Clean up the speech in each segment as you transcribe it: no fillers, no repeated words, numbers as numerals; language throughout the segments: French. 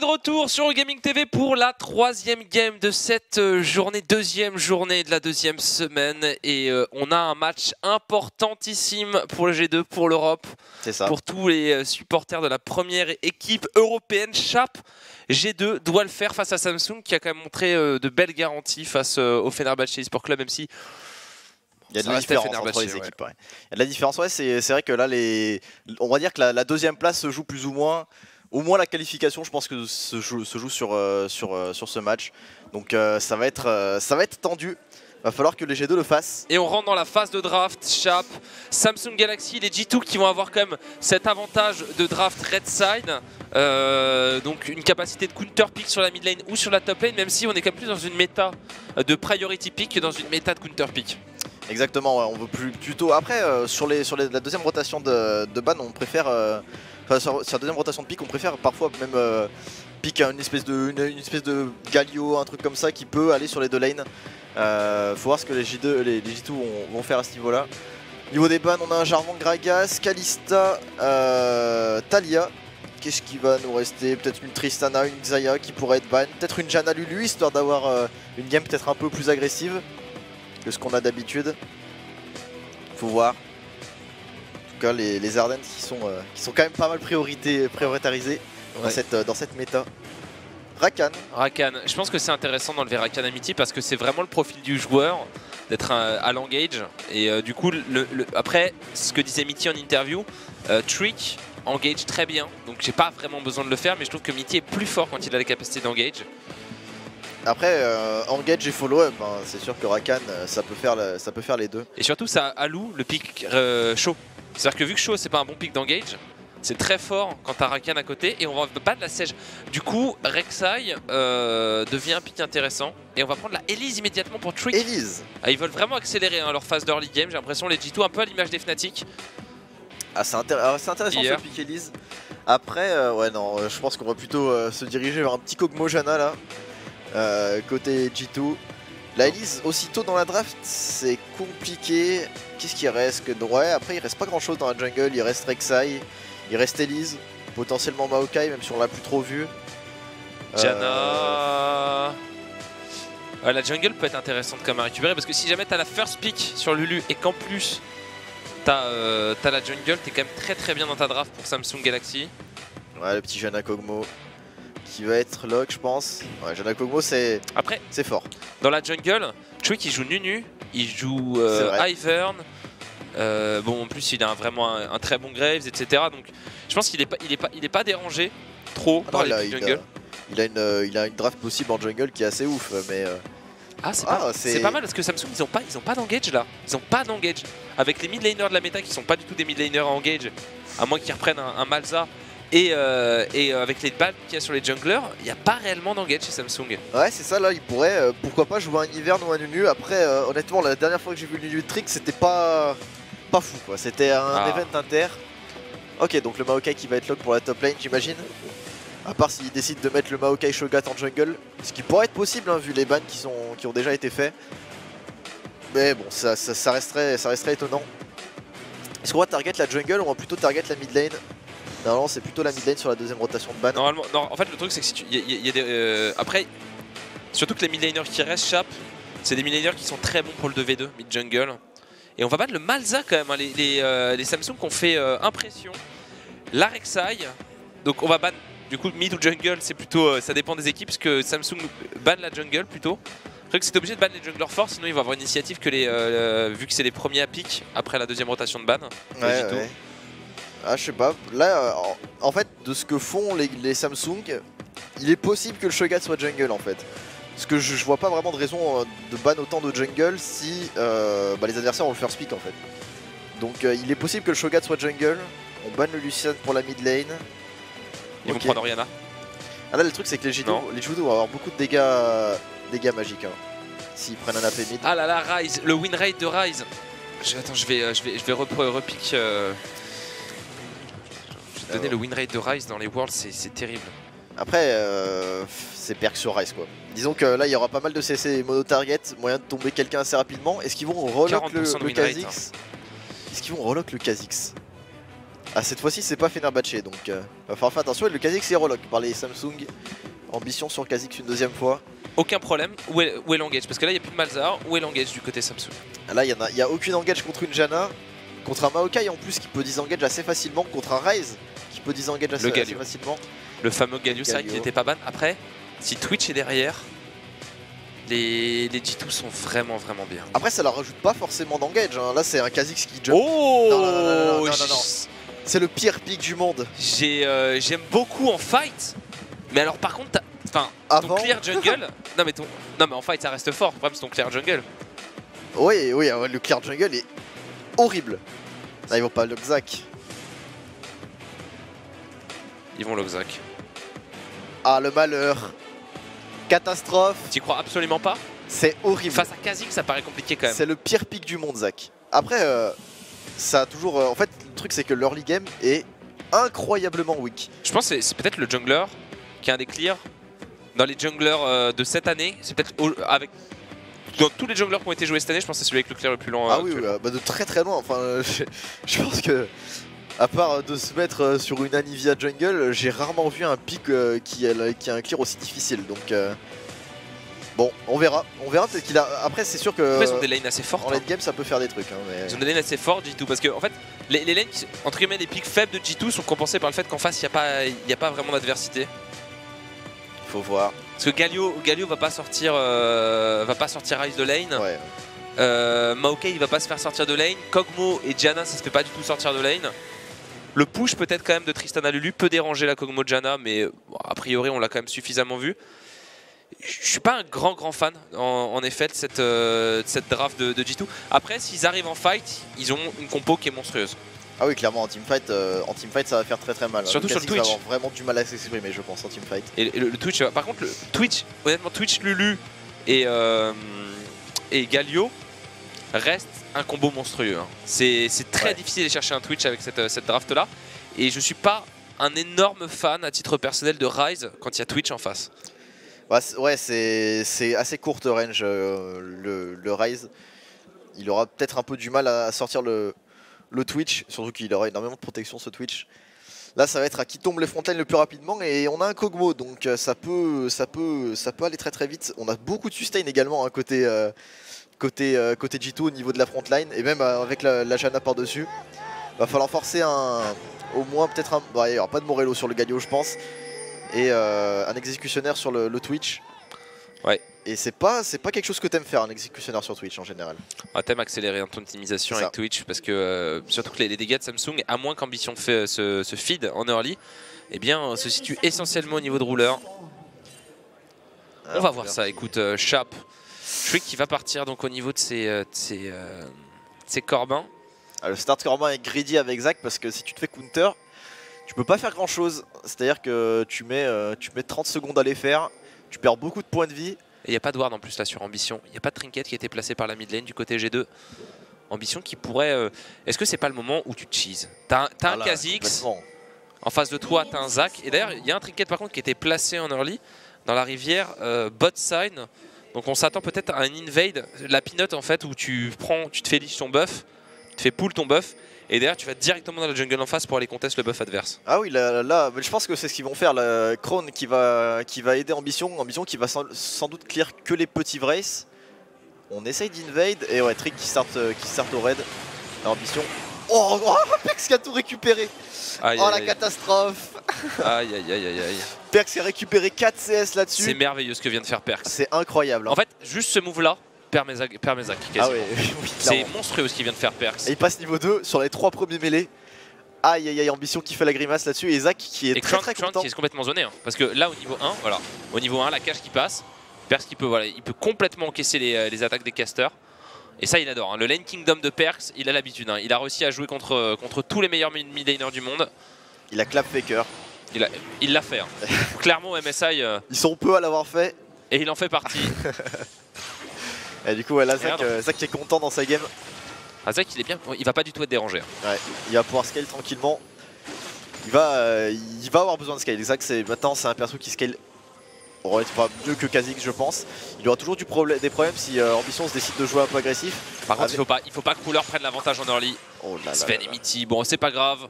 Retour sur Gaming TV pour la troisième game de cette journée, deuxième journée de la deuxième semaine, et on a un match importantissime pour le G2, pour l'Europe, pour tous les supporters de la première équipe européenne. Chap, G2 doit le faire face à Samsung qui a quand même montré de belles garanties face au Fenerbahçe Esport Club, même si... Il y a de la différence entre les équipes. Ouais. Il y a de la différence, ouais, c'est vrai que là, on va dire que la deuxième place se joue plus ou moins... Au moins la qualification, je pense que se joue sur ce match. Donc ça va être tendu. Va falloir que les G2 le fassent. Et on rentre dans la phase de draft. Chap, Samsung Galaxy, les G2 qui vont avoir quand même cet avantage de draft red side. Donc une capacité de counter pick sur la mid lane ou sur la top lane, même si on est quand même plus dans une méta de priority pick que dans une méta de counter pick. Exactement, ouais, on veut plutôt... Après, sur la deuxième rotation de ban, on préfère... Enfin, sur la deuxième rotation de pique, on préfère parfois même pique une espèce de Galio, un truc comme ça qui peut aller sur les deux lanes. Faut voir ce que les G2 vont faire à ce niveau-là. Niveau des bans, on a un Jarvan, Gragas, Kalista, Talia. Qu'est-ce qui va nous rester? Peut-être une Tristana, une Xayah qui pourrait être ban. Peut-être une Janna Lulu, histoire d'avoir une game peut-être un peu plus agressive que ce qu'on a d'habitude. Faut voir. En tout cas, les Ardennes qui sont quand même pas mal prioritarisés ouais. dans cette méta. Rakan, je pense que c'est intéressant d'enlever Rakan à Mithy parce que c'est vraiment le profil du joueur d'être à l'engage. Et du coup, après, ce que disait Mithy en interview, Trick engage très bien. Donc j'ai pas vraiment besoin de le faire, mais je trouve que Mithy est plus fort quand il a la capacité d'engage. Après, engage et follow-up, hein, c'est sûr que Rakan, ça peut faire les deux. Et surtout, ça alloue le pick chaud. C'est-à-dire que vu que Shaw c'est pas un bon pick d'engage, c'est très fort quand t'as Rakan à côté et on va pas de la sèche. Du coup, Rek'Sai devient un pick intéressant et on va prendre la Elise immédiatement pour Trick. Elise. Ah, ils veulent vraiment accélérer hein, leur phase d'early game, j'ai l'impression, les G2 un peu à l'image des Fnatic. Ah, c'est intéressant ce pick Elise. Après, ouais non, je pense qu'on va plutôt se diriger vers un petit Kog'Maw Janna là, côté G2. La Elise, aussitôt dans la draft, c'est compliqué. Qu'est-ce qu'il reste que... Ouais, après, il reste pas grand-chose dans la jungle. Il reste Rek'Sai, il reste Elise, potentiellement Maokai, même si on l'a plus trop vu. Janna... Ouais, la jungle peut être intéressante comme à récupérer, parce que si jamais t'as la first pick sur Lulu et qu'en plus t'as la jungle, t'es quand même très bien dans ta draft pour Samsung Galaxy. Ouais, le petit Janna Kog'Maw qui va être lock, je pense. Ouais, Janna Kog'Maw, c'est fort. Dans la jungle, Trick il joue Nunu, il joue Ivern. Bon, en plus, il a vraiment un très bon Graves, etc. Donc, je pense qu'il est pas dérangé trop par les jungle. Il a une draft possible en jungle qui est assez ouf, mais. Ah, c'est pas mal parce que Samsung, ils ont pas d'engage là. Ils ont pas d'engage. Avec les mid laners de la méta qui sont pas du tout des mid laners à engage, à moins qu'ils reprennent un Malza. Et avec les balles qu'il y a sur les junglers, il n'y a pas réellement d'engage chez Samsung. Ouais, c'est ça, là, il pourrait, pourquoi pas, jouer un Ivern ou un Nunu. Après, honnêtement, la dernière fois que j'ai vu le Nunu Trick, c'était pas fou, quoi. C'était un event inter. Ok, donc le Maokai qui va être lock pour la top lane, j'imagine. À part s'il décide de mettre le Maokai Shogat en jungle, ce qui pourrait être possible, hein, vu les bans qui ont déjà été faits. Mais bon, ça resterait étonnant. Est-ce qu'on va target la jungle ou on va plutôt target la mid lane? Normalement, c'est plutôt la mid lane sur la deuxième rotation de ban. Normalement, non, en fait, le truc, c'est que si tu. Y a des, après, surtout que les mid laners qui restent, Chap, c'est des mid laners qui sont très bons pour le 2v2, mid jungle. Et on va battre le Malza quand même, hein, les Samsung qui ont fait impression. La Rek'Sai, donc on va ban, du coup, mid ou jungle, c'est plutôt. Ça dépend des équipes, parce que Samsung ban la jungle plutôt. C'est que c'est obligé de ban les junglers forts, sinon ils vont avoir une initiative que les. Vu que c'est les premiers à pique après la deuxième rotation de ban. Ouais. Ah, je sais pas, là en fait de ce que font les Samsung, il est possible que le Shogat soit jungle en fait. Parce que je vois pas vraiment de raison de ban autant de jungle si les adversaires ont le first pick en fait. Donc il est possible que le Shogat soit jungle, on banne le Lucian pour la mid lane. Ils vont prendre Orianna. Ah là le truc c'est que les G2 vont avoir beaucoup de dégâts magiques hein, s'ils prennent un AP mid. Ah là là, Ryze, le win rate de Ryze. Attends, je vais repick. Je vais donner le win rate de Ryze dans les Worlds, c'est terrible. Après, c'est Perkz sur Ryze quoi. Disons que là il y aura pas mal de CC mono target, moyen de tomber quelqu'un assez rapidement. Est-ce qu'ils vont relock le Kha'Zix Ah, cette fois-ci c'est pas Fenerbahçe donc va falloir faire attention. Et le Kha'Zix est relock par les Samsung. Ambition sur Kha'Zix une deuxième fois. Aucun problème, où est l'engage? Parce que là il n'y a plus de Malzahar, où est l'engage du côté Samsung? Là il n'y a aucune engage contre une Janna, contre un Maokai en plus qui peut disengage assez facilement, contre un Ryze qui peut disengage assez facilement. Le fameux Galio, c'est vrai qu'il n'était pas ban. Après, si Twitch est derrière, les G2 sont vraiment bien. Après ça leur rajoute pas forcément d'engage, hein. Là c'est un Kha'Zix qui jump. Oh non. C'est le pire pick du monde. J'aime beaucoup en fight, mais alors par contre, ton clear jungle, non mais en fight ça reste fort, le problème c'est ton clear jungle. Oui, le clear jungle est horrible. Là ils vont pas lock Zac. Ils vont lock Zac. Ah le malheur, catastrophe. T'y crois absolument pas? C'est horrible. Face à Kha'Zix ça paraît compliqué quand même. C'est le pire pick du monde Zac. Après... ça a toujours. En fait, le truc c'est que l'early game est incroyablement weak. Je pense que c'est peut-être le jungler qui est un des clears dans les junglers de cette année. C'est peut-être avec. Dans tous les junglers qui ont été joués cette année, je pense que c'est celui avec le clear le plus long. Ah oui, de très très loin. Enfin, je pense que. À part de se mettre sur une Anivia jungle, j'ai rarement vu un pick qui a un clear aussi difficile. Donc. Bon, on verra peut-être qu'il a... Après c'est sûr que... Après ils ont des lanes assez fortes. En late game ça peut faire des trucs. Hein, mais... Ils ont des lanes assez fortes G2 parce que en fait les lanes, entre guillemets les pics faibles de G2 sont compensés par le fait qu'en face il n'y a pas vraiment d'adversité. Faut voir. Parce que Galio va pas sortir Ryze de lane. Ouais. Maokai il va pas se faire sortir de lane. Kog'Maw et Janna ça se fait pas du tout sortir de lane. Le push peut-être quand même de Tristana Lulu peut déranger la Kog'Maw Janna mais bon, a priori on l'a quand même suffisamment vu. Je suis pas un grand fan en effet de cette draft de G2. Après s'ils arrivent en fight, ils ont une compo qui est monstrueuse. Ah oui clairement en teamfight ça va faire très mal. Surtout sur le Twitch. Ils vont avoir vraiment du mal à s'exprimer je pense en teamfight. Et le Twitch, par contre le Twitch, honnêtement Twitch, Lulu et Galio restent un combo monstrueux. Hein. C'est très difficile de chercher un Twitch avec cette draft là. Et je suis pas un énorme fan à titre personnel de Ryze quand il y a Twitch en face. Ouais, c'est assez courte range le Ryze. Il aura peut-être un peu du mal à sortir le Twitch, surtout qu'il aura énormément de protection ce Twitch. Là, ça va être à qui tombe les frontlines le plus rapidement et on a un Kog'Maw, donc ça peut aller très vite. On a beaucoup de sustain également hein, côté G2 au niveau de la frontline et même avec la Janna par-dessus. Va falloir forcer au moins peut-être un... Bah, il n'y aura pas de Morello sur le Galio je pense. Et un exécutionnaire sur le Twitch. Ouais. Et c'est pas quelque chose que t'aimes faire un exécutionnaire sur Twitch en général. Ah, t'aimes accélérer ton optimisation avec Twitch parce que surtout que les dégâts de Samsung, à moins qu'Ambition fait ce feed en early, eh bien se situe essentiellement au niveau de Ruler. On va voir ça, écoute, Chap. Trick qui va partir donc au niveau de ses Corbins. Ah, le start Corbin est greedy avec Zac parce que si tu te fais counter, tu peux pas faire grand chose, c'est-à-dire que tu mets 30 secondes à les faire, tu perds beaucoup de points de vie. Et il n'y a pas de ward en plus là sur Ambition, il n'y a pas de trinket qui a été placé par la mid lane du côté G2. Ambition qui pourrait... Est-ce que c'est pas le moment où tu cheese? T'as un Kha'Zix, en face de toi t'as un Zac, et d'ailleurs il y a un trinket par contre qui a été placé en early dans la rivière bot sign. Donc on s'attend peut-être à un invade, la peanut en fait où tu te fais leash ton buff, tu te fais pull ton buff. Et derrière tu vas directement dans la jungle en face pour aller contester le buff adverse. Ah oui là je pense que c'est ce qu'ils vont faire, la Crown qui va aider Ambition qui va sans doute clear que les petits Vrace. On essaye d'invade et ouais Trick qui start au raid. Ambition. Oh Perkz qui a tout récupéré. Aïe, oh aïe, la catastrophe. Aïe. Perkz a récupéré 4 CS là-dessus. C'est merveilleux ce que vient de faire Perkz. C'est incroyable. Hein. En fait juste ce move là. Permezac, ah ouais, oui, c'est monstrueux ce qu'il vient de faire Perkz. Et il passe niveau 2 sur les 3 premiers mêlés. Aïe aïe aïe, Ambition qui fait la grimace là-dessus et Zac qui est et très Crown, très content. Qui est complètement zoné hein, parce que là au niveau 1, la cache qui passe. Perkz qui peut, voilà, il peut complètement encaisser les attaques des casters. Et ça, il adore. Hein. Le lane kingdom de Perkz, il a l'habitude. Hein. Il a réussi à jouer contre tous les meilleurs mid laners du monde. Il a clap faker. Il l'a fait. Hein. Clairement, MSI. Ils sont peu à l'avoir fait. Et il en fait partie. Et du coup, voilà, Zac qui est content dans sa game. Ah, Zac, il est bien. Il va pas du tout être dérangé. Hein. Ouais, il va pouvoir scale tranquillement. Il va avoir besoin de scale. Zac, maintenant, c'est un perso qui scale. Bon, c'est pas mieux que Kha'Zix, je pense. Il aura toujours des problèmes si Ambition se décide de jouer un peu agressif. Par contre, il faut pas que Ruler prenne l'avantage en early. Oh là Sven là et Mithy, bon, c'est pas grave.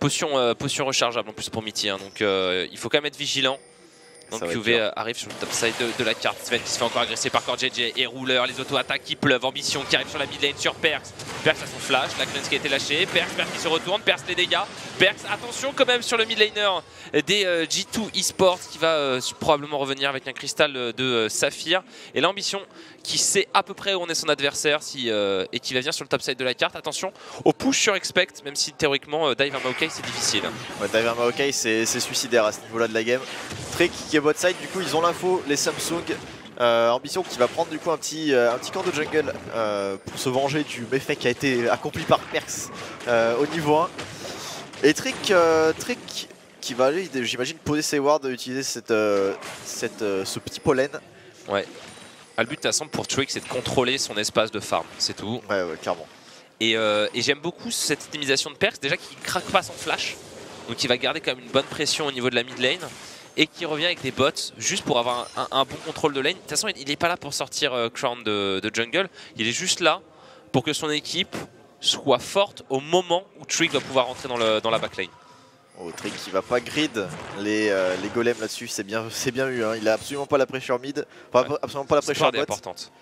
Potion rechargeable en plus pour Mithy, hein, donc il faut quand même être vigilant. Donc CuVee arrive sur le top side de la carte. Sven qui se fait encore agresser par CoreJJ et Ruler, les auto-attaques qui pleuvent. Ambition qui arrive sur la mid lane sur Perkz. Perkz a son flash, la cleanse qui a été lâchée. Perkz qui se retourne, Perkz les dégâts. Perkz, attention quand même sur le mid laner des G2 Esport qui va probablement revenir avec un cristal de saphir. Et l'Ambition qui sait à peu près où on est son adversaire et qui va venir sur le top side de la carte. Attention au push sur Expect, même si théoriquement dive un Maokai c'est difficile. Ouais, dive un Maokai c'est suicidaire à ce niveau là de la game. Trick qui est bot side, du coup ils ont l'info, les Samsung. Ambition qui va prendre du coup un petit camp de jungle pour se venger du méfait qui a été accompli par Perkz au niveau 1. Et Trick qui va aller, j'imagine, poser ses wards, utiliser ce petit pollen. Ouais. Le but à 100 pour Trick, c'est de contrôler son espace de farm, c'est tout. Ouais, ouais, clairement. Et j'aime beaucoup cette optimisation de Perkz, déjà qui craque pas son flash, donc il va garder quand même une bonne pression au niveau de la mid lane. Et qui revient avec des bots juste pour avoir un bon contrôle de lane. De toute façon, il n'est pas là pour sortir Crown de jungle. Il est juste là pour que son équipe soit forte au moment où Trick va pouvoir rentrer dans la backlane. Oh, Trick qui va pas grid les golems là-dessus, c'est bien eu. Hein. Il a absolument pas la pressure mid, enfin, ouais. Absolument pas la pressure bot.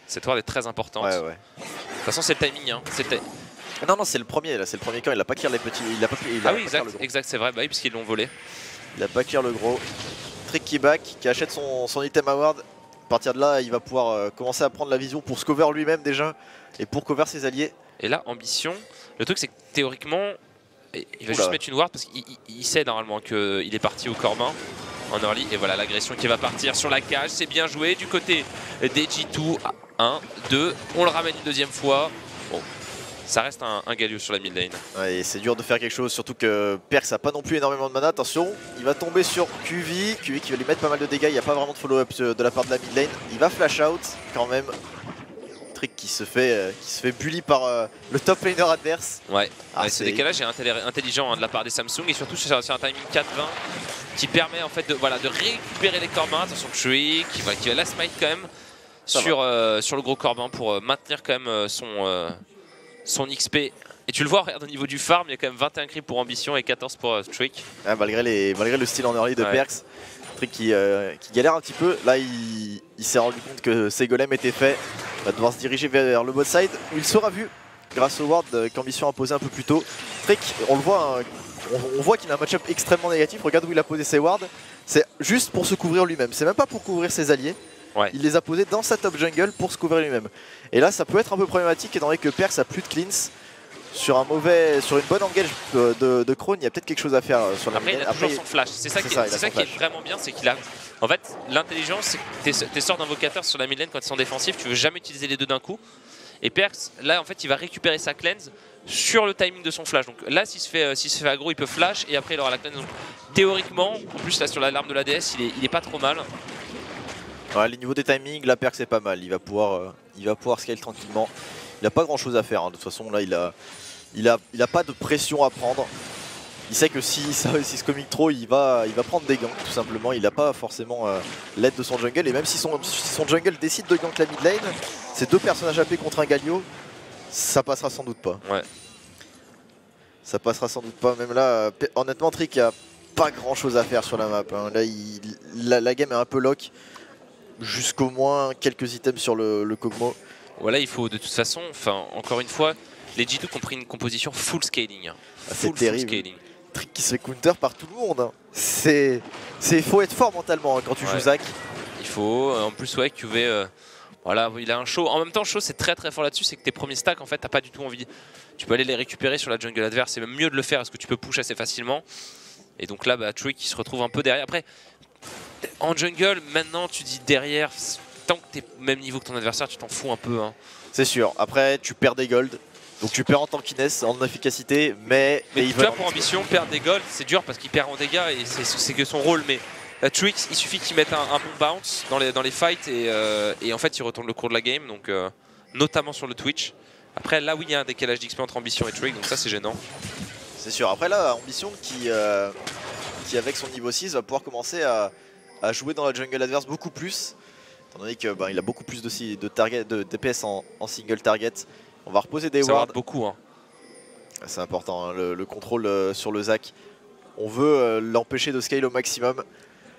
Cette ward est très importante. Ouais, ouais. De toute façon, c'est le timing. Hein. Non, c'est le premier. Là, c'est le premier camp. Il a pas clear les petits. Exact, c'est vrai. Bah oui, parce qu'ils l'ont volé. Il a pas clear le gros. Trick qui back, qui achète son item award. À partir de là, il va pouvoir commencer à prendre la vision pour se cover lui-même déjà et pour cover ses alliés. Et là, Ambition, le truc c'est que théoriquement, il va juste mettre une ward parce qu'il sait normalement qu'il est parti au corps main en early. Et voilà l'agression qui va partir sur la cage, c'est bien joué du côté des G2. 1, 2, on le ramène une deuxième fois. Bon. Ça reste un Galio sur la mid lane. Ouais, et c'est dur de faire quelque chose, surtout que Perkz a pas non plus énormément de mana. Attention, il va tomber sur CuVee. CuVee qui va lui mettre pas mal de dégâts. Il n'y a pas vraiment de follow-up de la part de la mid lane. Il va flash out quand même. Trick qui se fait bully par le top laner adverse. Ouais, ce décalage est intelligent hein, de la part des Samsung. Et surtout sur un timing 4-20 qui permet en fait de récupérer les corps mains. Attention, CuVee qui va la smite quand même sur le gros corps main pour maintenir quand même son XP, et tu le vois, regarde au niveau du farm, il y a quand même 21 creeps pour Ambition et 14 pour Trick. Ah, malgré le style en early de Perkz, Trick qui galère un petit peu. Là, il s'est rendu compte que ses golems étaient faits. Il va devoir se diriger vers le bot side où il sera vu grâce au ward qu'Ambition a posé un peu plus tôt. Trick, on le voit, hein, on voit qu'il a un match-up extrêmement négatif. Regarde où il a posé ses wards. C'est juste pour se couvrir lui-même, c'est même pas pour couvrir ses alliés. Ouais. Il les a posés dans sa top jungle pour se couvrir lui-même. Et là, ça peut être un peu problématique, étant donné que Perkz a plus de cleans. Sur une bonne engage de Crown, il y a peut-être quelque chose à faire sur la mid lane. Après, il a toujours son flash. C'est ça qui est vraiment bien, c'est qu'il a... En fait, l'intelligence, c'est que tes sorts d'invocateurs sur la mid lane, quand ils sont défensifs, tu veux jamais utiliser les deux d'un coup. Et Perkz, là, en fait, il va récupérer sa cleanse sur le timing de son flash. Donc là, s'il se fait aggro, il peut flash et après, il aura la cleanse. Donc, théoriquement, en plus, là, sur l'alarme de la DS, il est pas trop mal. Ouais, les niveaux des timings, la Perkz c'est pas mal, il va pouvoir scale tranquillement. Il n'a pas grand chose à faire, hein. De toute façon là il a pas de pression à prendre. Il sait que s'il se comique trop, il va prendre des ganks tout simplement. Il n'a pas forcément l'aide de son jungle, et même si son jungle décide de gank la mid lane, c'est deux personnages AP contre un Galio, ça passera sans doute pas. Ouais. Ça passera sans doute pas, même là, honnêtement Trick a pas grand chose à faire sur la map, hein. Là la game est un peu lock. Jusqu'au moins quelques items sur le Kog'Maw. Voilà, il faut de toute façon, enfin encore une fois, les G2 ont pris une composition full scaling. Ah, c'est terrible. Full scaling. Trick qui se fait counter par tout le monde. Hein. Il faut être fort mentalement hein, quand tu joues Zac. Il faut, en plus ouais, CuVee, voilà, il a un show. En même temps, show c'est très très fort là-dessus, c'est que tes premiers stacks en fait, t'as pas du tout envie. Tu peux aller les récupérer sur la jungle adverse, c'est même mieux de le faire parce que tu peux push assez facilement. Et donc là, bah, Trick qui se retrouve un peu derrière. Après, en jungle, maintenant tu dis derrière, tant que t'es au même niveau que ton adversaire, tu t'en fous un peu. Hein. C'est sûr. Après, tu perds des golds. Donc tu perds en tankiness, en efficacité, mais ils veulent. Tu vois, pour Ambition, perdre des golds, c'est dur parce qu'il perd en dégâts et c'est que son rôle. Mais Twix, il suffit qu'il mette un bon bounce dans les fights et en fait, il retourne le cours de la game, donc notamment sur le Twitch. Après, là, oui, il y a un décalage d'XP entre Ambition et Trick, donc ça, c'est gênant. C'est sûr. Après, là, Ambition qui avec son niveau 6, va pouvoir commencer à jouer dans la jungle adverse beaucoup plus. Étant donné qu'il a beaucoup plus de DPS en single target. On va reposer des wards. Ça beaucoup. Hein. C'est important, hein, le contrôle sur le Zac. On veut l'empêcher de scale au maximum.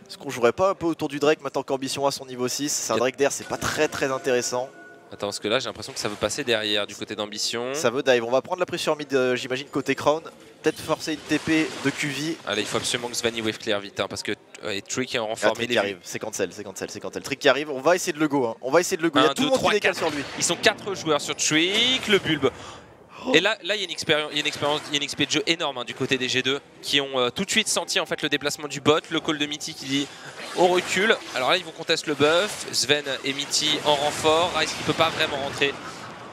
Est-ce qu'on jouerait pas un peu autour du Drake maintenant qu'Ambition a son niveau 6? C'est un Drake d'air, c'est pas très intéressant. Attends, parce que là j'ai l'impression que ça veut passer derrière du côté d'Ambition. Ça veut dive, on va prendre la pression mid, j'imagine, côté Crown. Peut-être forcer une TP de CuVee. Allez, il faut absolument que Sven wave clear vite, hein, parce que Trick est en renfort. Trick qui arrive, c'est cancel, c'est cancel, c'est cancel. Trick qui arrive, on va essayer de le go, hein. On va essayer de le go, il y a tout le monde qui décale sur lui. Ils sont 4 joueurs sur Trick, le bulbe. Et là, il y a une expérience, il y a une XP de jeu énorme, hein, du côté des G2 qui ont tout de suite senti en fait le déplacement du bot, le call de Mithy qui dit on recule. Alors là, ils vous contestent le buff. Zven et Mithy en renfort. Ryze qui peut pas vraiment rentrer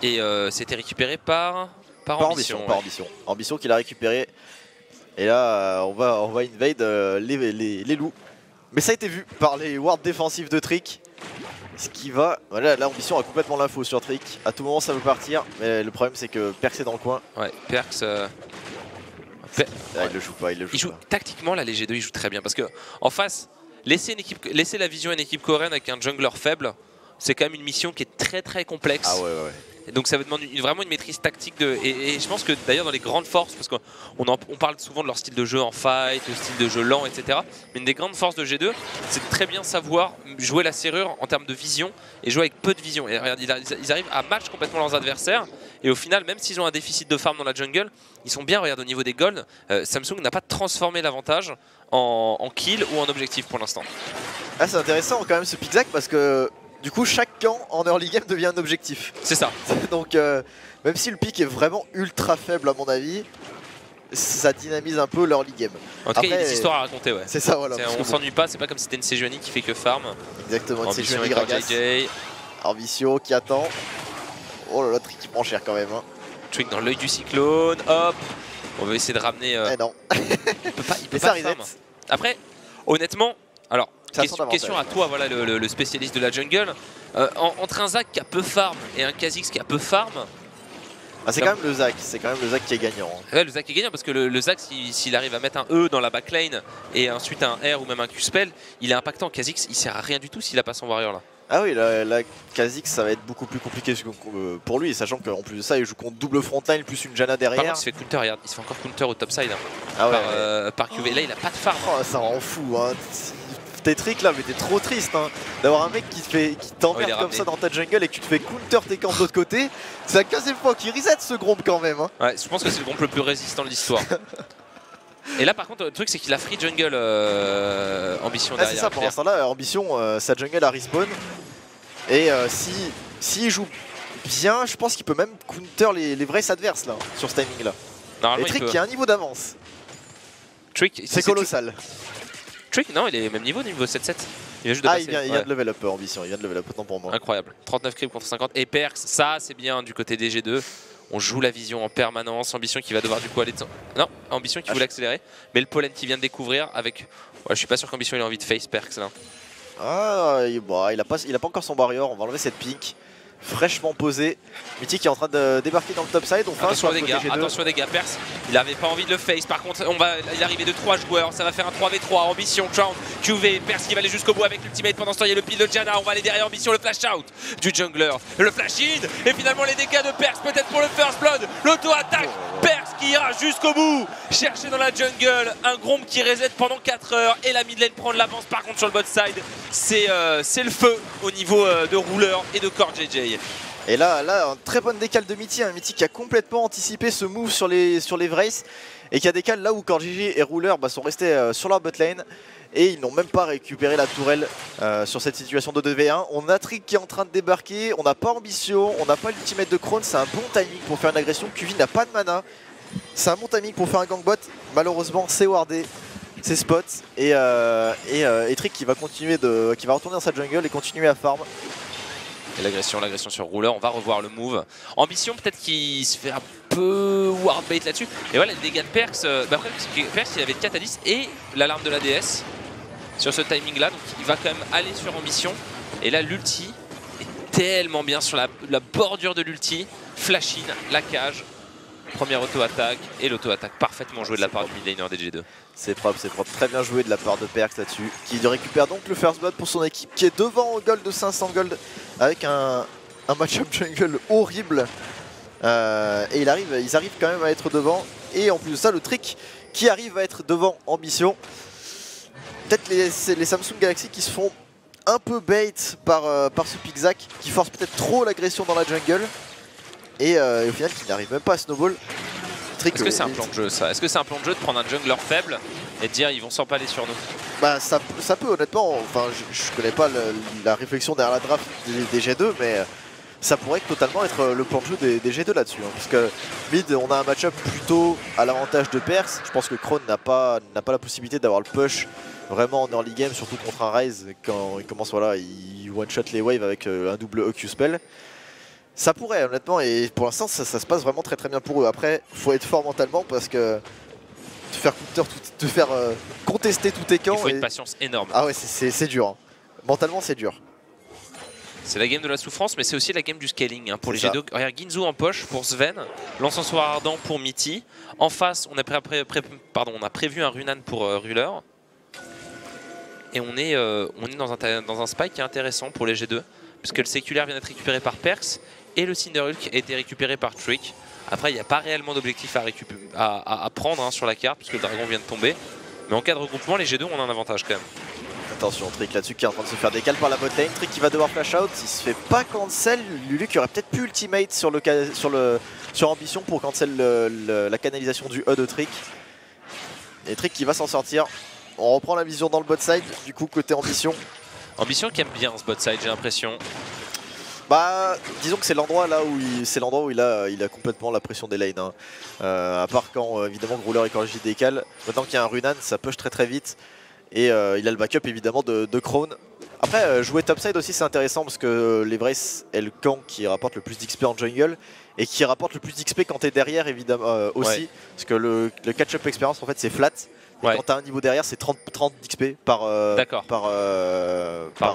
et c'était récupéré par Ambition. Ambition qui l'a récupéré. Et là, on va invade les loups. Mais ça a été vu par les wards défensifs de Trick. Ce qui va... Voilà, là, Ambition a complètement l'info sur Trick. À tout moment, ça veut partir. Mais le problème, c'est que Perkz est dans le coin. Ouais, Perkz... Là, il le joue pas, il joue pas. Tactiquement, là, les G2, ils jouent très bien. Parce que en face, laisser la vision à une équipe coréenne avec un jungler faible, c'est quand même une mission qui est très complexe. Ah ouais. Et donc ça demande vraiment une maîtrise tactique. Et je pense que d'ailleurs, dans les grandes forces, parce qu'on parle souvent de leur style de jeu en fight, le style de jeu lent, etc. Mais une des grandes forces de G2, c'est de très bien savoir jouer la serrure en termes de vision et jouer avec peu de vision. Et regarde, ils arrivent à match complètement leurs adversaires. Et au final, même s'ils ont un déficit de farm dans la jungle, ils sont bien. Regarde, au niveau des golds, Samsung n'a pas transformé l'avantage en kill ou en objectif pour l'instant. Ah, c'est intéressant quand même ce pick-zack, parce que du coup, chaque camp en early game devient un objectif. C'est ça. Donc, même si le pick est vraiment ultra faible, à mon avis, ça dynamise un peu l'early game. En tout cas, il y a des histoires à raconter, ouais. C'est ça, voilà. On s'ennuie pas, c'est pas comme si c'était une CeJuani qui fait que farm. Exactement, une CeJuani ragasse. Ambition qui attend. Oh là là, Trick qui prend cher quand même. Hein. Trick dans l'œil du cyclone, hop. On veut essayer de ramener. Eh non. il peut pas farm. Après, honnêtement, alors. Question à toi, voilà, le spécialiste de la jungle. Entre un Zac qui a peu farm et un Kha'Zix qui a peu farm... Ah, c'est quand même le Zac, c'est quand même le Zac qui est gagnant. Hein. Ouais, le Zac est gagnant parce que le Zac, s'il arrive à mettre un E dans la backlane et ensuite un R ou même un Q-spell, il est impactant. Kha'Zix, il sert à rien du tout s'il n'a pas son warrior là. Ah oui, là Kha'Zix, ça va être beaucoup plus compliqué pour lui, sachant qu'en plus de ça, il joue contre double frontline plus une Janna derrière. Par contre, il se fait counter, regarde, il se fait encore counter au topside, hein, par CuVee. Là, il a pas de farm. Oh, ça rend fou, hein. T'es Trick là, mais t'es trop triste, hein, d'avoir un mec qui t'emmerde comme ça dans ta jungle et que tu te fais counter tes camps de l'autre côté. C'est la 15e fois qu'il reset ce groupe quand même, hein. Ouais, je pense que c'est le groupe le plus résistant de l'histoire. Et là par contre le truc, c'est qu'il a free jungle Ambition derrière. C'est ça, pour l'instant là Ambition, sa jungle a respawn. Et s'il joue bien, je pense qu'il peut même counter les vrais adverses là, sur ce timing là. Et Trick qui a un niveau d'avance. Trick, c'est colossal. Trick, non, il est au même niveau 7-7. Il vient de level up, Ambition, il vient de level up, autant pour moi. Incroyable, 39 creeps contre 50 et Perkz, ça c'est bien du côté des G2. On joue la vision en permanence, Ambition qui va devoir du coup aller... Non, Ambition qui voulait accélérer, mais le pollen qui vient de découvrir avec... Ouais, je suis pas sûr qu'Ambition ait envie de face Perkz là. Ah, il a pas encore son barrière, on va enlever cette pique. Fraîchement posé, Mithy qui est en train de débarquer dans le topside. Attention aux dégâts, Perkz, il n'avait pas envie de le face. Par contre, il est arrivé de 3 joueurs, ça va faire un 3v3. Ambition, Crown, CuVee, Perkz qui va aller jusqu'au bout avec l'ultimate. Pendant ce temps, il y a le pile de Janna, on va aller derrière Ambition, le flash out du jungler, le flash in, et finalement les dégâts de Perkz, peut-être pour le first blood, l'auto-attaque. Perkz qui ira jusqu'au bout, chercher dans la jungle, un Gromp qui reset pendant 4 heures, et la mid lane prend de l'avance. Par contre, sur le bot side, c'est le feu au niveau de Ruler et de CoreJJ. Et là, un très bonne décale de Mithy, hein, Mithy qui a complètement anticipé ce move sur les Vrace et qui a décalé là où CoreJJ et Ruler sont restés sur leur botlane et ils n'ont même pas récupéré la tourelle sur cette situation de 2v1. On a Trick qui est en train de débarquer, on n'a pas Ambition, on n'a pas l'ultimate de Crown, c'est un bon timing pour faire une agression. CuVee n'a pas de mana, c'est un bon timing pour faire un gangbot, malheureusement c'est wardé. ses spots et Trick qui va continuer de, qui va retourner dans sa jungle et continuer à farm. Et l'agression sur Ruler, on va revoir le move. Ambition peut-être qui se fait un peu warbait là-dessus. Et voilà le dégât de Perkz. Après Perkz il avait 4 à 10 et l'alarme de la DS sur ce timing là. Donc il va quand même aller sur Ambition. Et là l'ulti est tellement bien sur la bordure de l'ulti. Flash in, la cage. Première auto-attaque et l'auto-attaque parfaitement jouée de la part du midlaner des G2. C'est propre, très bien joué de la part de Perkz là-dessus, qui récupère donc le first blood pour son équipe qui est devant en gold de 500 gold avec un match-up jungle horrible. Et ils arrivent quand même à être devant, et en plus de ça le Trick qui arrive à être devant Ambition. Peut-être les Samsung Galaxy qui se font un peu bait par ce pick Zac qui force peut-être trop l'agression dans la jungle. Et au final, il n'arrive même pas à snowball. Est-ce que c'est un plan de jeu ça? Est-ce que c'est un plan de jeu de prendre un jungler faible et de dire ils vont s'empaler sur nous? Bah ça peut honnêtement, enfin je connais pas la réflexion derrière la draft des G2, mais ça pourrait totalement être le plan de jeu des G2 là-dessus. Hein, parce que mid, on a un match-up plutôt à l'avantage de Perkz. Je pense que Crown n'a pas la possibilité d'avoir le push vraiment en early game, surtout contre un Ryze quand il commence, voilà, il one-shot les waves avec un double EQ spell. Ça pourrait honnêtement, et pour l'instant ça se passe vraiment très bien pour eux. Après faut être fort mentalement parce que te faire contester tous tes camps, il faut une patience énorme. Ah ouais, c'est dur, hein. Mentalement c'est dur. C'est la game de la souffrance, mais c'est aussi la game du scaling, hein, pour les G2. Regarde, Ginzu en poche pour Zven, l'encensoir ardent pour Mithy. En face on a, prévu un Runan pour Ruler. Et on est dans un spike qui est intéressant pour les G2. Puisque le séculaire vient d'être récupéré par Perkz et le Cinder Hulk a été récupéré par Trick. Après, il n'y a pas réellement d'objectif à prendre, hein, sur la carte puisque le dragon vient de tomber. Mais en cas de regroupement, les G2 ont un avantage quand même. Attention, Trick là-dessus qui est en train de se faire décaler par la botlane. Trick qui va devoir flash out. Il se fait pas cancel. Lulu qui aurait peut-être pu ultimate sur Ambition pour cancel la canalisation du E de Trick. Et Trick qui va s'en sortir. On reprend la vision dans le bot side, du coup côté Ambition. Ambition qui aime bien ce bot side, j'ai l'impression. Bah, disons que c'est l'endroit là où il a complètement la pression des lanes, hein. À part quand évidemment Ruler et CoreJJ décalent. Maintenant qu'il y a un Runan, ça push très vite. Et il a le backup évidemment de Crown. Après jouer topside aussi c'est intéressant parce que l'Evrace est le camp qui rapporte le plus d'XP en jungle et qui rapporte le plus d'XP quand t'es derrière évidemment aussi, ouais. Parce que le catch-up expérience en fait c'est flat. Et ouais. Quand t'as un niveau derrière, c'est 30 d'XP par camp. Pas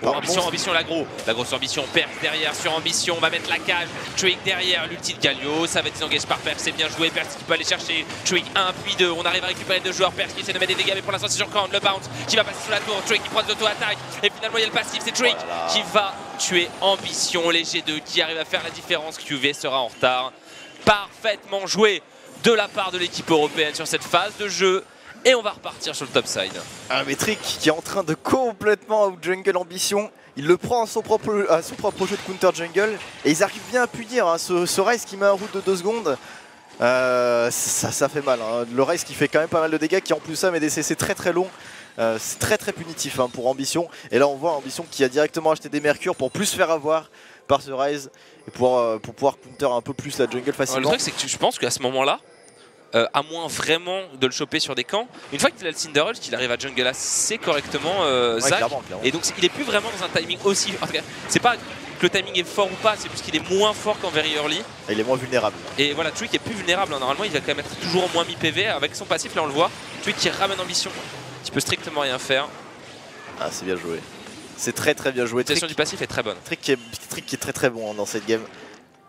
par ambition l'agro. La grosse ambition, Perkz derrière sur Ambition, on va mettre la cage. Twig derrière, l'ulti de Galio, ça va être désengagé par Perkz, c'est bien joué. Perkz qui peut aller chercher Twig 1 puis 2. On arrive à récupérer deux joueurs. Perkz qui essaie de mettre des dégâts, mais pour l'instant c'est sur Crown. Le bounce qui va passer sous la tour. Twig qui prend l'auto-attaque. Et finalement il y a le passif, c'est Twig qui va tuer Ambition. Les G2 qui arrivent à faire la différence. CuVee sera en retard. Parfaitement joué de la part de l'équipe européenne sur cette phase de jeu, et on va repartir sur le top side. Ah mais Trick qui est en train de complètement out-jungle Ambition, il le prend à son propre jeu de counter jungle, et ils arrivent bien à punir, hein, ce Ryze qui met un route de 2 secondes, ça fait mal, hein. Le Ryze qui fait quand même pas mal de dégâts, qui en plus ça met des CC très longs, c'est très punitif, hein, pour Ambition, et là on voit Ambition qui a directement acheté des mercures pour plus se faire avoir par ce Ryze, et pour pouvoir counter un peu plus la jungle facilement. Le truc c'est que je pense qu'à ce moment là, à moins vraiment de le choper sur des camps, une fois qu'il a le Cinder Hulk, il arrive à jungle assez correctement, Zac, clairement. Et donc il est plus vraiment dans un timing aussi, en tout cas c'est pas que le timing est fort ou pas, c'est plus qu'il est moins fort qu'en very early. Et il est moins vulnérable. Et voilà, Trick est plus vulnérable, hein. Normalement il va quand même être toujours moins mi-PV, avec son passif là on le voit, Trick qui ramène Ambition, qui peut strictement rien faire. Ah c'est bien joué, c'est très bien joué. La gestion du passif est très bonne. Trick qui est très bon, hein, dans cette game,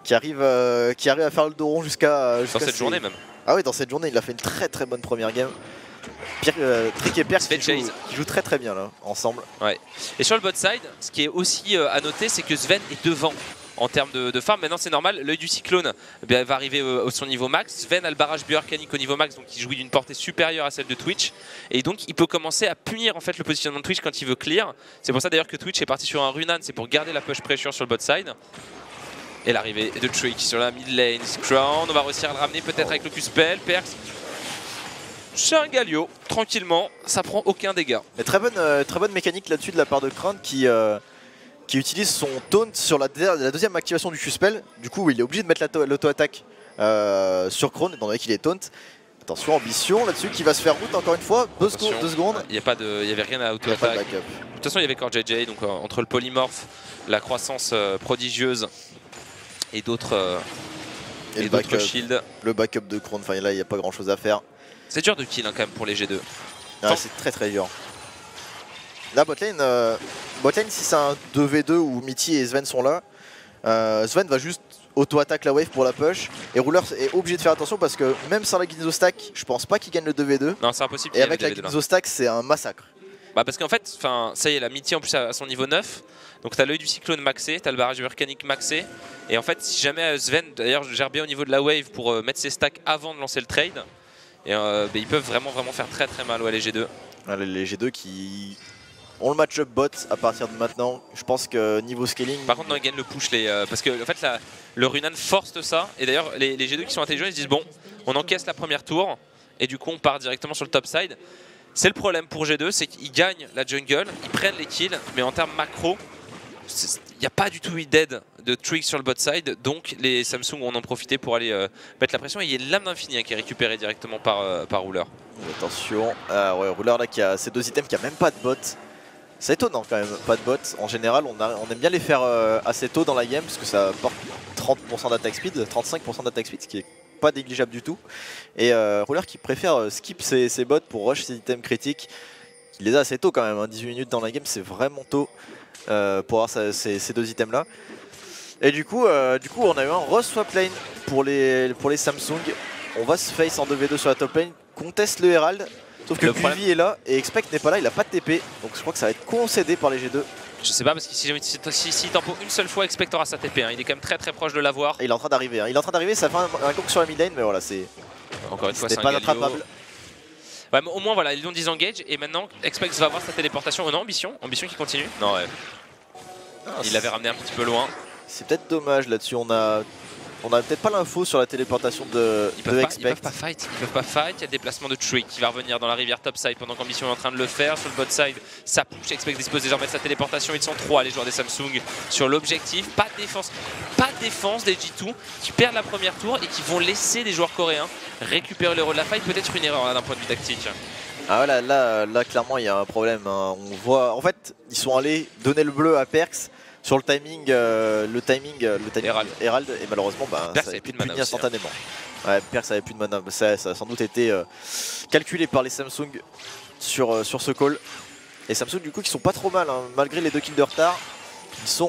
qui arrive à faire le dos rond jusqu'à cette journée même. Ah oui, dans cette journée, il a fait une très bonne première game. Trick et Perkz qui jouent très bien là, ensemble. Ouais. Et sur le bot side, ce qui est aussi à noter, c'est que Zven est devant en termes de farm. Maintenant, c'est normal, l'œil du cyclone, eh bien, va arriver à son niveau max. Sven a le barrage bioarcanique au niveau max, donc il jouit d'une portée supérieure à celle de Twitch. Et donc, il peut commencer à punir en fait le positionnement de Twitch quand il veut clear. C'est pour ça d'ailleurs que Twitch est parti sur un Runan, c'est pour garder la push pressure sur le bot side. Et l'arrivée de Trick sur la mid lane, Crown, on va réussir à le ramener peut-être avec le Q-Spell, Perkz. C'est un Galio, tranquillement, ça prend aucun dégât. Et très bonne mécanique là-dessus de la part de Crown qui utilise son taunt sur la deuxième activation du Q-Spell. Du coup, il est obligé de mettre l'auto-attaque sur Crown, étant donné qu'il est taunt. Attention, ambition là-dessus qui va se faire route encore une fois. Deux secondes. Il n'y avait rien à auto-attaque. De toute façon, il y avait CoreJJ, donc entre le polymorphe, la croissance prodigieuse et d'autres shields. Le backup de Crown, enfin là, il n'y a pas grand-chose à faire. C'est dur de kill hein, quand même pour les G2. Ouais, c'est très très dur. Là, botlane, si c'est un 2v2 où Mithy et Zven sont là, Zven va juste auto-attaque la wave pour la push. Et Ruler est obligé de faire attention parce que même sans la Guinzo stack, je pense pas qu'il gagne le 2v2. Non, c'est impossible. Et avec la Guinzo stack, c'est un massacre. Bah parce qu'en fait, ça y est, la Mithy en plus à son niveau 9. Donc t'as l'œil du cyclone maxé, t'as le barrage volcanique maxé. Et en fait, si jamais Zven, d'ailleurs, gère bien au niveau de la wave pour mettre ses stacks avant de lancer le trade, et bah, ils peuvent vraiment faire très très mal, ouais, les G2. Ouais, les G2 qui ont le match-up bot à partir de maintenant. Je pense que niveau scaling... Par contre, non, ils gagnent le push, parce que en fait, le Runan force ça. Et d'ailleurs, les G2 qui sont intelligents, ils se disent, bon, on encaisse la première tour, et du coup, on part directement sur le top side. C'est le problème pour G2, c'est qu'ils gagnent la jungle, ils prennent les kills, mais en termes macro, il n'y a pas du tout dead de Trick sur le bot side, donc les Samsung ont en profité pour aller mettre la pression. Et il y a l'âme d'infini hein, qui est récupérée directement par Ruler. Attention, ouais, Ruler là qui a ces deux items qui a même pas de bot. C'est étonnant quand même, pas de bot. En général, on aime bien les faire assez tôt dans la game parce que ça porte 30% d'attack speed, 35% d'attack speed, ce qui est pas négligeable du tout. Et Ruler qui préfère skip ses bots pour rush ses items critiques. Il les a assez tôt quand même, hein, 18 minutes dans la game, c'est vraiment tôt pour avoir ces deux items là. Et du coup on a eu un re-swap lane pour les Samsung. On va se face en 2v2 sur la top lane, conteste le Herald, sauf que CuVee est là et Expect n'est pas là, il a pas de TP, donc je crois que ça va être concédé par les G2. Je sais pas parce que si il tempo une seule fois, Expect aura sa TP, hein. Il est quand même très très proche de l'avoir. Il est en train d'arriver, hein. Ça fait un conk sur la mid lane, mais voilà, c'est... Encore une fois, c'est pas attrapable. Ouais, mais au moins voilà, ils l'ont disengage et maintenant Expect va avoir sa téléportation. Oh non, Ambition qui continue. Non, ouais. Ah, il l'avait ramené un petit peu loin. C'est peut-être dommage là-dessus, on a peut-être pas l'info sur la téléportation de Expect. Ils peuvent pas fight, il y a le déplacement de Trick qui va revenir dans la rivière topside pendant qu'Ambition est en train de le faire. Sur le bot side, ça push, Expect dispose désormais de sa téléportation, ils sont 3 les joueurs des Samsung sur l'objectif. Pas de défense des G2 qui perdent la première tour et qui vont laisser les joueurs coréens récupérer le rôle de la fight. Peut-être une erreur d'un point de vue tactique. Ah voilà, là clairement il y a un problème, hein. On voit, en fait ils sont allés donner le bleu à Perkz sur le timing Herald, et malheureusement bah, ça n'avait plus de mana instantanément. Hein. Ouais, Perkz n'avait plus de mana, ça a sans doute été calculé par les Samsung sur ce call. Et Samsung du coup qui sont pas trop mal, hein. Malgré les 2 kills de retard, ils sont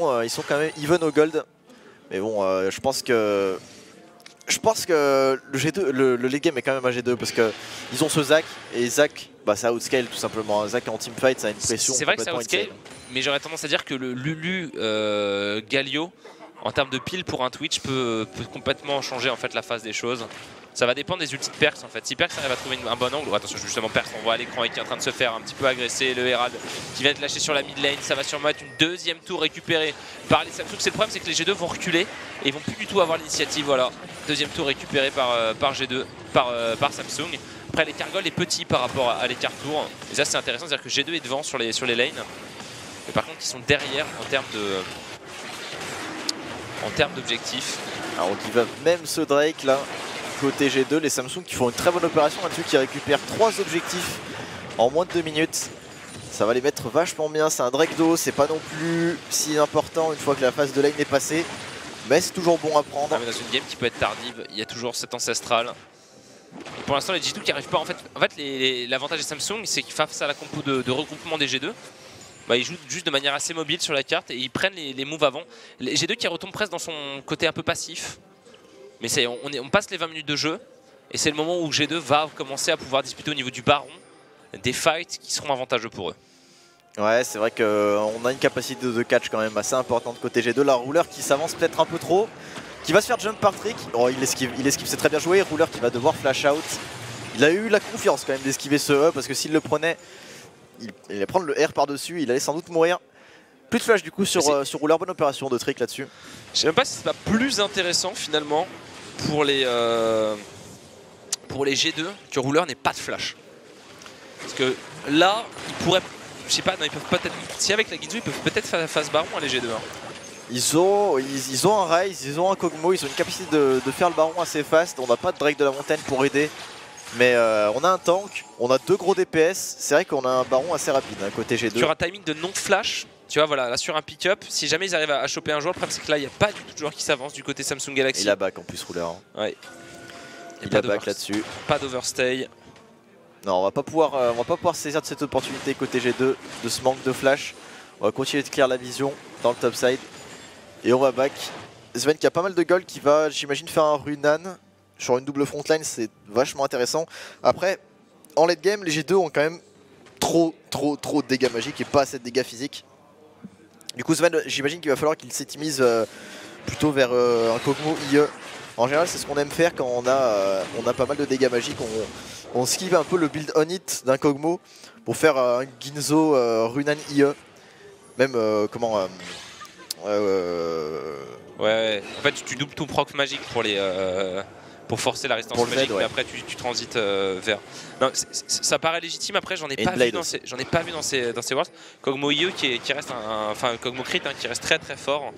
quand même even au gold. Mais bon, je pense que le G2, le late game est quand même à G2 parce qu'ils ont ce Zac, et Zac, bah, ça outscale tout simplement. Zac en teamfight, ça a une pression. C'est vrai que ça outscale, mais j'aurais tendance à dire que le Lulu Galio, en termes de pile pour un Twitch, peut complètement changer en fait, la phase des choses. Ça va dépendre des ultis de Perkz en fait. Si Perkz arrive à trouver un bon angle, oh, attention justement Perkz, on voit à l'écran et qui est en train de se faire un petit peu agresser, le Herald qui vient de lâcher sur la mid lane, ça va sûrement être une deuxième tour récupérée par les Samsung. C'est le problème, c'est que les G2 vont reculer et ils vont plus du tout avoir l'initiative, voilà. Deuxième tour récupérée par Samsung. Après l'écart goal est petit par rapport à l'écart tour. Et ça c'est intéressant, c'est-à-dire que G2 est devant sur les lanes. Mais par contre ils sont derrière en termes d'objectifs. Alors on give up même ce Drake là. Côté G2, les Samsung qui font une très bonne opération là-dessus, qui récupèrent 3 objectifs en moins de 2 minutes. Ça va les mettre vachement bien, c'est un Drake d'eau, c'est pas non plus si important une fois que la phase de lane est passée, mais c'est toujours bon à prendre. Ah, mais dans une game qui peut être tardive, il y a toujours cette ancestrale. Et pour l'instant les G2 qui arrivent pas, en fait l'avantage des Samsung c'est qu'ils face à la compo de regroupement des G2. Bah, ils jouent juste de manière assez mobile sur la carte et ils prennent les moves avant. Les G2 qui retombent presque dans son côté un peu passif. Mais ça y est, on passe les 20 minutes de jeu et c'est le moment où G2 va commencer à pouvoir disputer au niveau du baron des fights qui seront avantageux pour eux. Ouais, c'est vrai qu'on a une capacité de catch quand même assez importante côté G2. La Ruler qui s'avance peut-être un peu trop, qui va se faire jump par Trick. Oh, il esquive, c'est très bien joué. Ruler qui va devoir flash out. Il a eu la confiance quand même d'esquiver ce E parce que s'il le prenait, il allait prendre le R par-dessus, il allait sans doute mourir. Plus de flash du coup sur Ruler, bonne opération de Trick là-dessus. Je sais même pas si c'est pas plus intéressant finalement pour les G2 que Ruler n'ait pas de flash. Parce que là, ils pourraient, je sais pas, non, ils peuvent peut-être, si avec la Guinzo, ils peuvent peut-être faire face baron hein, les G2. Hein. Ils ont un Ryze, ils ont un Kog'Maw, ils ont une capacité de faire le baron assez fast. On n'a pas de Drake de la montagne pour aider. Mais on a un tank, on a deux gros DPS, c'est vrai qu'on a un baron assez rapide hein, côté G2. Sur un timing de non-flash, tu vois, voilà, là sur un pick-up, si jamais ils arrivent à choper un joueur, le problème c'est que là il n'y a pas du tout de joueur qui s'avance du côté Samsung Galaxy. Il a back en plus, Ruler. Hein. Ouais. Il a back là-dessus. Pas d'overstay. Non, on va pas pouvoir saisir de cette opportunité côté G2, de ce manque de flash. On va continuer de clear la vision dans le top side. Et on va back. Zven qui a pas mal de gold, qui va, j'imagine, faire un Runan sur une double frontline, c'est vachement intéressant. Après, en late game, les G2 ont quand même trop de dégâts magiques et pas assez de dégâts physiques. Du coup, Zven, j'imagine qu'il va falloir qu'il s'étimise plutôt vers un Kog'Maw IE. En général, c'est ce qu'on aime faire quand on a pas mal de dégâts magiques. On esquive un peu le build on hit d'un Kog'Maw pour faire un Ginzo Runan IE. Même ouais, en fait tu doubles ton proc magique pour les pour forcer la résistance magique, mais après tu transites vers. Non, ça paraît légitime. Après j'en ai pas vu dans ces worlds. Kog'Maw IE qui reste enfin Kog'Maw crit hein, qui reste très fort,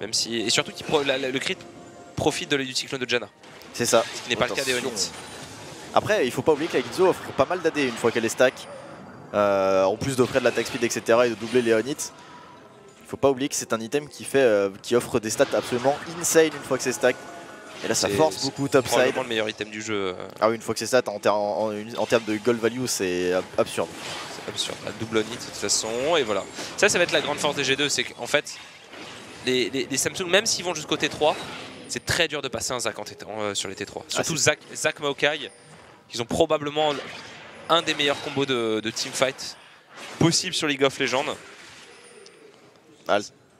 même si et surtout qui le crit profite du cyclone de Janna. C'est ça. Ce qui n'est pas le cas des Onits. Après il faut pas oublier que la Ginzo offre pas mal d'AD une fois qu'elle est stack. En plus d'offrir de l'attack speed etc et de doubler les onits. Il faut pas oublier que c'est un item qui offre des stats absolument insane une fois que c'est stack. Et là ça force beaucoup top side. C'est probablement le meilleur item du jeu. Ah oui, une fois que c'est stack en termes de gold value c'est absurde. C'est absurde, la double onit de toute façon et voilà. Ça va être la grande force des G2, c'est qu'en fait les Samsung, même s'ils vont jusqu'au T3, c'est très dur de passer un Zac sur les T3. Surtout Zac Maokai, ils ont probablement un des meilleurs combos de teamfight possible sur League of Legends.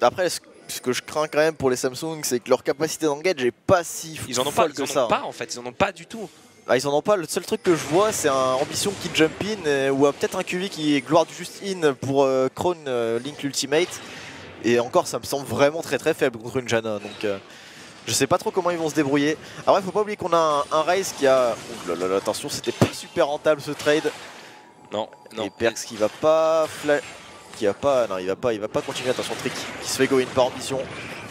Après, ce que je crains quand même pour les Samsung, c'est que leur capacité d'engage n'est pas si folle que ça. Ils en ont pas en fait, ils en ont pas du tout. Ah, ils en ont pas, le seul truc que je vois c'est un Ambition qui jump in ou peut-être un CuVee qui est gloire du juste in pour Crown Link l'ultimate. Et encore ça me semble vraiment très faible contre une Janna, donc je sais pas trop comment ils vont se débrouiller. Après faut pas oublier qu'on a un Ryze qui a... Ouh là là, attention, c'était pas super rentable ce trade. Non, non. Et Perkz qui va pas... Non, il va pas continuer. Attention, Trick qui se fait go in par ambition.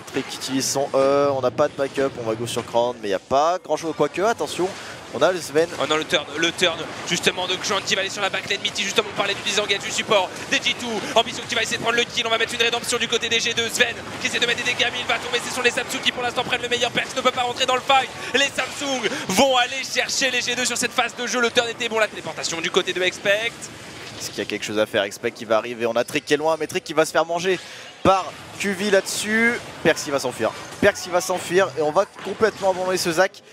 Trick qui utilise son E, on n'a pas de backup, on va go sur Crown, mais il n'y a pas grand chose. Quoique, attention, on a le Zven. Oh non, le turn justement de Crown qui va aller sur la backlane. Mithy, justement, on parlait du disengage du support des G2. Ambition qui va essayer de prendre le kill, on va mettre une rédemption du côté des G2. Zven qui essaie de mettre des dégâts, mais il va tomber. Ce sont les Samsung qui pour l'instant prennent le meilleur. Perkz ne peut pas rentrer dans le fight. Les Samsung vont aller chercher les G2 sur cette phase de jeu. Le turn était bon, la téléportation du côté de Expect. Est-ce qu'il y a quelque chose à faire? Expect qui va arriver, on a Trick qui est loin, mais Trick qui va se faire manger par CuVee là-dessus. Perkz qui va s'enfuir, et on va complètement abandonner ce Zac.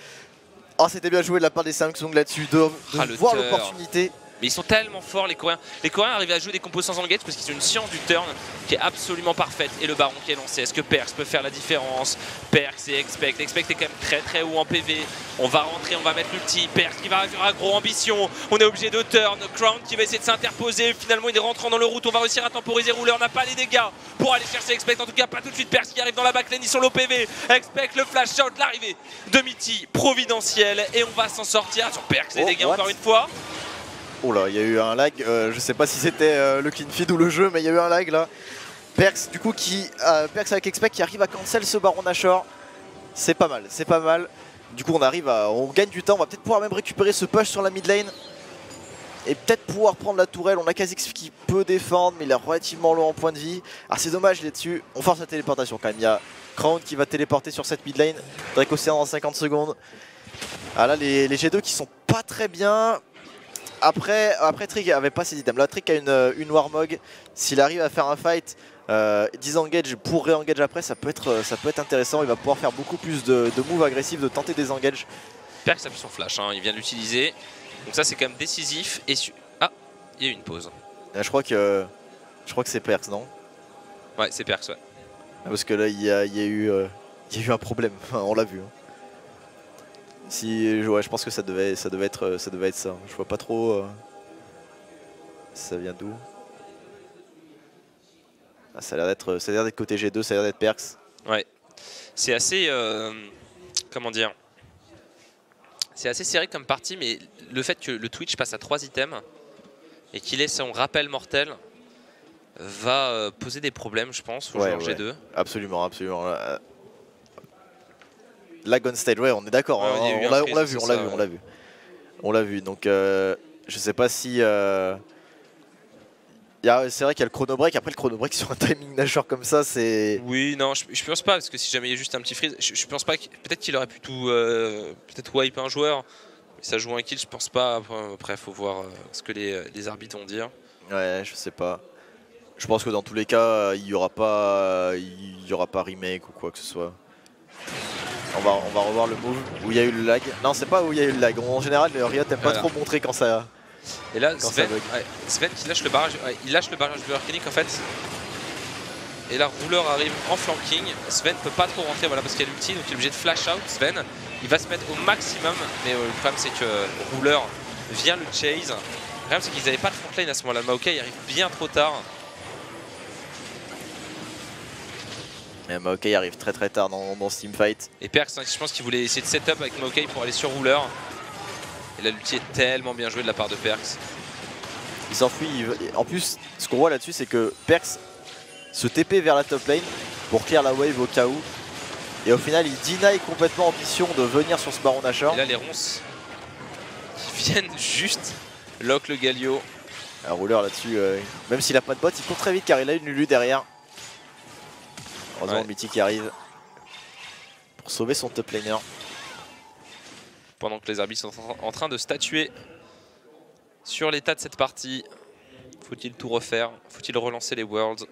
Ah, oh, c'était bien joué de la part des Samsung là-dessus, de voir l'opportunité. Mais ils sont tellement forts les Coréens. Les Coréens arrivent à jouer des compos sans engage parce qu'ils ont une science du turn qui est absolument parfaite. Et le baron qui est lancé, est-ce que Perkz peut faire la différence? Perkz et Expect. Expect est quand même très haut en PV. On va rentrer, on va mettre l'ulti. Perkz qui va avoir un gros ambition. On est obligé de turn. Crown qui va essayer de s'interposer. Finalement il est rentrant dans le route. On va réussir à temporiser Ruler. On n'a pas les dégâts pour aller chercher Expect. En tout cas pas tout de suite. Perkz qui arrive dans la backlane. Ils sont low PV. Expect le flash out. L'arrivée de Mithy providentielle. Et on va s'en sortir sur Perkz. Les dégâts encore une fois. Oh là, il y a eu un lag, je sais pas si c'était le clean feed ou le jeu, mais il y a eu un lag là. Perkz du coup Perkz avec Expect qui arrive à cancel ce baron Nashor. C'est pas mal, c'est pas mal. Du coup on gagne du temps, on va peut-être pouvoir même récupérer ce push sur la mid lane. Et peut-être pouvoir prendre la tourelle, on a Kha'Zix qui peut défendre mais il est relativement low en point de vie. Ah c'est dommage, il est dessus, on force la téléportation quand même, il y a Crown qui va téléporter sur cette mid lane. Drake Océan dans 50 secondes. Ah là les G2 qui sont pas très bien. Après Trick avait pas ces items, là Trick a une Warmog, s'il arrive à faire un fight, disengage pour réengage après, ça peut être intéressant, il va pouvoir faire beaucoup plus de moves agressifs, de tenter des engages. Perkz appuie son flash, hein, il vient l'utiliser, donc ça c'est quand même décisif. Ah, il y a eu une pause. Là, je crois que c'est Perkz, non? Ouais, c'est Perkz, ouais. Parce que là il y a eu un problème, enfin, on l'a vu. Hein. Si, ouais, je pense que ça devait être ça. Je vois pas trop. Ça vient d'où? Ah, ça a l'air d'être côté G2, ça a l'air d'être Perkz. Ouais. C'est assez, comment dire? C'est assez serré comme partie, mais le fait que le Twitch passe à 3 items et qu'il ait son rappel mortel va poser des problèmes, je pense, aux joueurs G2. Absolument, absolument. Lag on stage, ouais, on est d'accord, on l'a vu, On l'a vu, donc je sais pas si... C'est vrai qu'il y a le chrono break, après le chrono break sur un timing nageur comme ça, c'est... Oui, non, je pense pas, parce que si jamais il y a juste un petit freeze, je pense pas, peut-être qu'il aurait pu tout... peut-être wipe un joueur, mais ça joue un kill, je pense pas, après faut voir ce que les arbitres vont dire. Ouais, je sais pas. Je pense que dans tous les cas, il y aura pas remake ou quoi que ce soit. On va revoir le move où il y a eu le lag. Non, c'est pas où il y a eu le lag. En général, le Riot aime pas trop montrer quand ça... Et là, Zven qui lâche le barrage, il lâche le barrage de Arcanic en fait. Et là, Ruler arrive en flanking. Zven peut pas trop rentrer, voilà, parce qu'il y a l'ulti, donc il est obligé de flash out. Zven, il va se mettre au maximum, mais le problème c'est que Ruler vient le chase. Le problème c'est qu'ils n'avaient pas de frontline à ce moment-là. Maokai arrive bien trop tard. Et Maokai arrive très tard dans ce teamfight. Et Perkz, je pense qu'il voulait essayer de setup avec Maokai pour aller sur Ruler. Et là, l'ulti est tellement bien joué de la part de Perkz. Il s'enfuit. En plus, ce qu'on voit là-dessus, c'est que Perkz se TP vers la top lane pour clear la wave au cas où. Et au final, il deny complètement Ambition de venir sur ce baron Nashor. Et là, les ronces qui viennent juste lock le Galio. Un rouleur là-dessus, même s'il a pas de bot, il court très vite car il a une Lulu derrière. Heureusement, Mithy qui arrive pour sauver son top laner. Pendant que les arbitres sont en train de statuer sur l'état de cette partie. Faut-il tout refaire? Faut-il relancer les Worlds?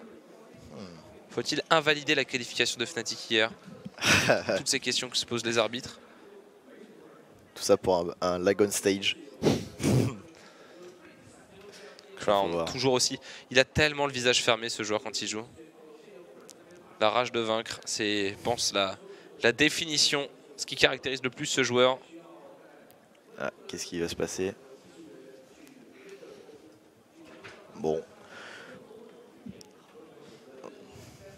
Faut-il invalider la qualification de Fnatic hier? Toutes ces questions que se posent les arbitres. Tout ça pour un lag on stage. Crown, toujours aussi. Il a tellement le visage fermé ce joueur quand il joue. La rage de vaincre, c'est, je pense, la définition, ce qui caractérise le plus ce joueur. Ah, qu'est-ce qui va se passer? Bon.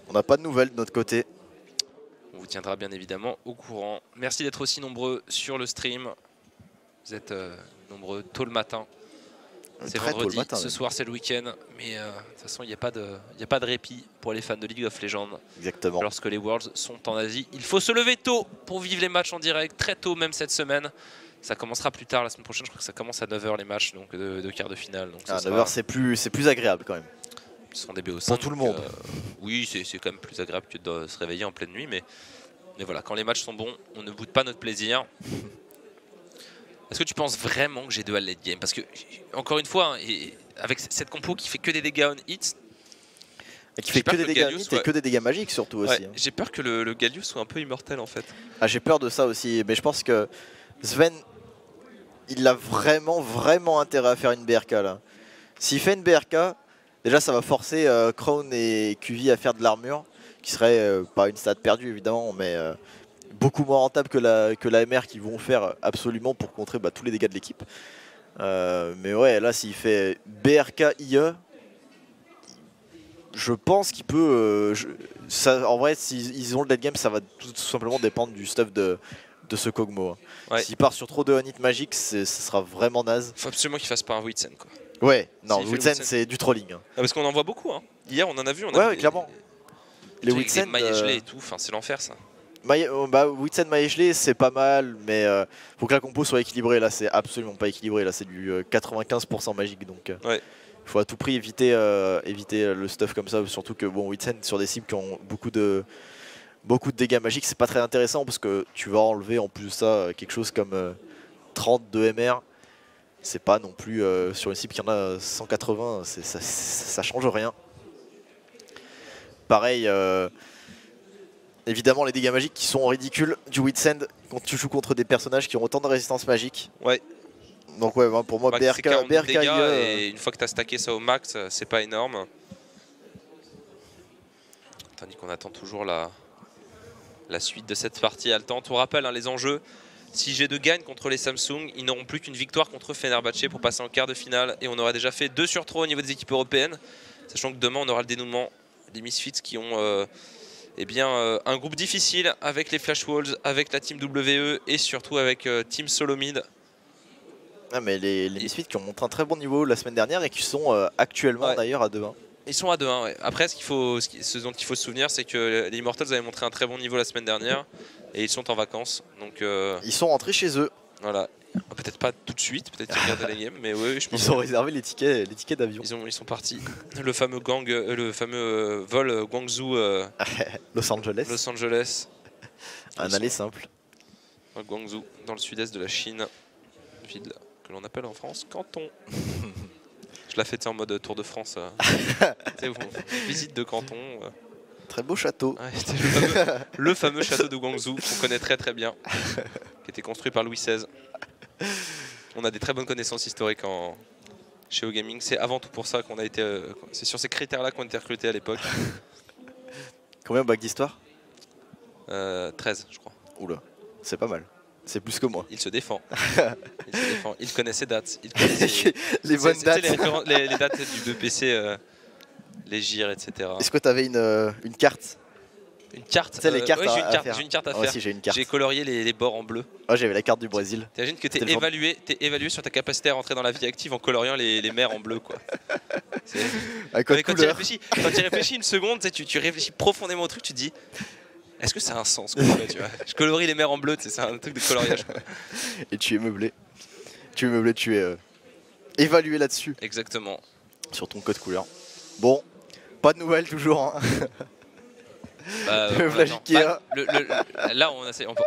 On n'a pas de nouvelles de notre côté. On vous tiendra bien évidemment au courant. Merci d'être aussi nombreux sur le stream. Vous êtes nombreux tôt le matin. C'est vendredi, matin, ce soir c'est le week-end. Mais de toute façon, il n'y a pas de répit pour les fans de League of Legends. Exactement. Lorsque les Worlds sont en Asie, il faut se lever tôt pour vivre les matchs en direct. Très tôt même cette semaine. Ça commencera plus tard la semaine prochaine, je crois que ça commence à 9h les matchs donc de quart de finale. Donc ça 9h c'est plus agréable quand même. Ce sont des BO5. Pour tout le monde. Oui, c'est quand même plus agréable que de se réveiller en pleine nuit. Mais voilà, quand les matchs sont bons, on ne boude pas notre plaisir. Est-ce que tu penses vraiment que G2 a le late game? Parce que, encore une fois, hein, et avec cette compo qui fait que des dégâts on hit. Et qui fait que des dégâts on hit et que des dégâts magiques surtout aussi. Hein. J'ai peur que le Galio soit un peu immortel en fait. Ah, j'ai peur de ça aussi, mais je pense que Zven... il a vraiment intérêt à faire une BRK là. S'il fait une BRK, déjà ça va forcer Crown et CuVee à faire de l'armure, qui serait pas une stat perdue évidemment, mais beaucoup moins rentable que la MR qu'ils vont faire absolument pour contrer tous les dégâts de l'équipe. Mais ouais, là s'il fait BRK IE, je pense qu'il peut... en vrai, s'ils ont le dead game, ça va tout simplement dépendre du stuff de ce Kog'Maw. Ouais. S'il part sur trop de one-hit magique, ce sera vraiment naze. Faut absolument qu'il fasse pas un Witsen quoi. Ouais, non, Witsen c'est du trolling. Hein. Ah, parce qu'on en voit beaucoup, hein. Hier on en a vu. On a vu clairement. Les Witsen. Maillet gelé et tout, enfin, c'est l'enfer ça. Witsen maillet gelé c'est pas mal, mais faut que la compo soit équilibrée. Là c'est absolument pas équilibré, là c'est du 95% magique donc. Ouais. Faut à tout prix éviter le stuff comme ça, surtout que bon, Witsen sur des cibles qui ont beaucoup de dégâts magiques, c'est pas très intéressant parce que tu vas enlever en plus de ça quelque chose comme 32 MR. C'est pas non plus sur une cible qui en a 180, ça change rien. Pareil, évidemment les dégâts magiques qui sont ridicules du Witsend quand tu joues contre des personnages qui ont autant de résistance magique. Ouais. Donc ouais, pour moi BRK dégâts, et une fois que t'as stacké ça au max, c'est pas énorme. Tandis qu'on attend toujours la suite de cette partie haletante. On rappelle hein, les enjeux. Si G2 gagne contre les Samsung, ils n'auront plus qu'une victoire contre Fenerbahçe pour passer en quart de finale. Et on aura déjà fait 2 sur 3 au niveau des équipes européennes. Sachant que demain, on aura le dénouement des Misfits qui ont un groupe difficile avec les Flash Wolves, avec la Team WE et surtout avec Team SoloMid. Ah, mais les Misfits qui ont montré un très bon niveau la semaine dernière et qui sont actuellement d'ailleurs à 2-1. Ils sont à 2-1, ouais. Après, ce dont il faut se souvenir, c'est que les Immortals avaient montré un très bon niveau la semaine dernière et ils sont en vacances. Donc, ils sont rentrés chez eux. Voilà. Peut-être pas tout de suite, peut-être qu'ils regardent la game, mais oui, je pense. Ils ont réservé les tickets d'avion. Ils sont partis. Le fameux gang, vol Guangzhou Los Angeles. Un aller simple. Guangzhou, dans le sud-est de la Chine, ville que l'on appelle en France Canton. Je la fêtais en mode Tour de France. Visite de Canton. Très beau château. Ouais, le fameux château de Guangzhou qu'on connaît très bien, qui était construit par Louis XVI. On a des très bonnes connaissances historiques chez O-Gaming. C'est avant tout pour ça qu'on a été. C'est sur ces critères-là qu'on a été recrutés à l'époque. Combien au bac d'histoire 13, je crois. Oula, c'est pas mal. C'est plus que moi. Il se défend. Il connaît ses dates. Il connaît les bonnes dates. Les dates du 2PC, les GIR, etc. Est-ce que tu avais une carte? Une carte, tu sais, les cartes, oui, j'ai une carte à faire. J'ai colorié les bords en bleu. Oh, j'avais la carte du Brésil. T'imagines que t'es évalué sur ta capacité à rentrer dans la vie active en coloriant les mers en bleu, quoi. Quand tu réfléchis une seconde, tu réfléchis profondément au truc, tu te dis est-ce que ça a un sens, quoi, tu vois. Je colorie les mers en bleu, c'est un truc de coloriage, quoi. Et tu es meublé. Tu es évalué là-dessus. Exactement. Sur ton code couleur. Bon, pas de nouvelles toujours, hein. Là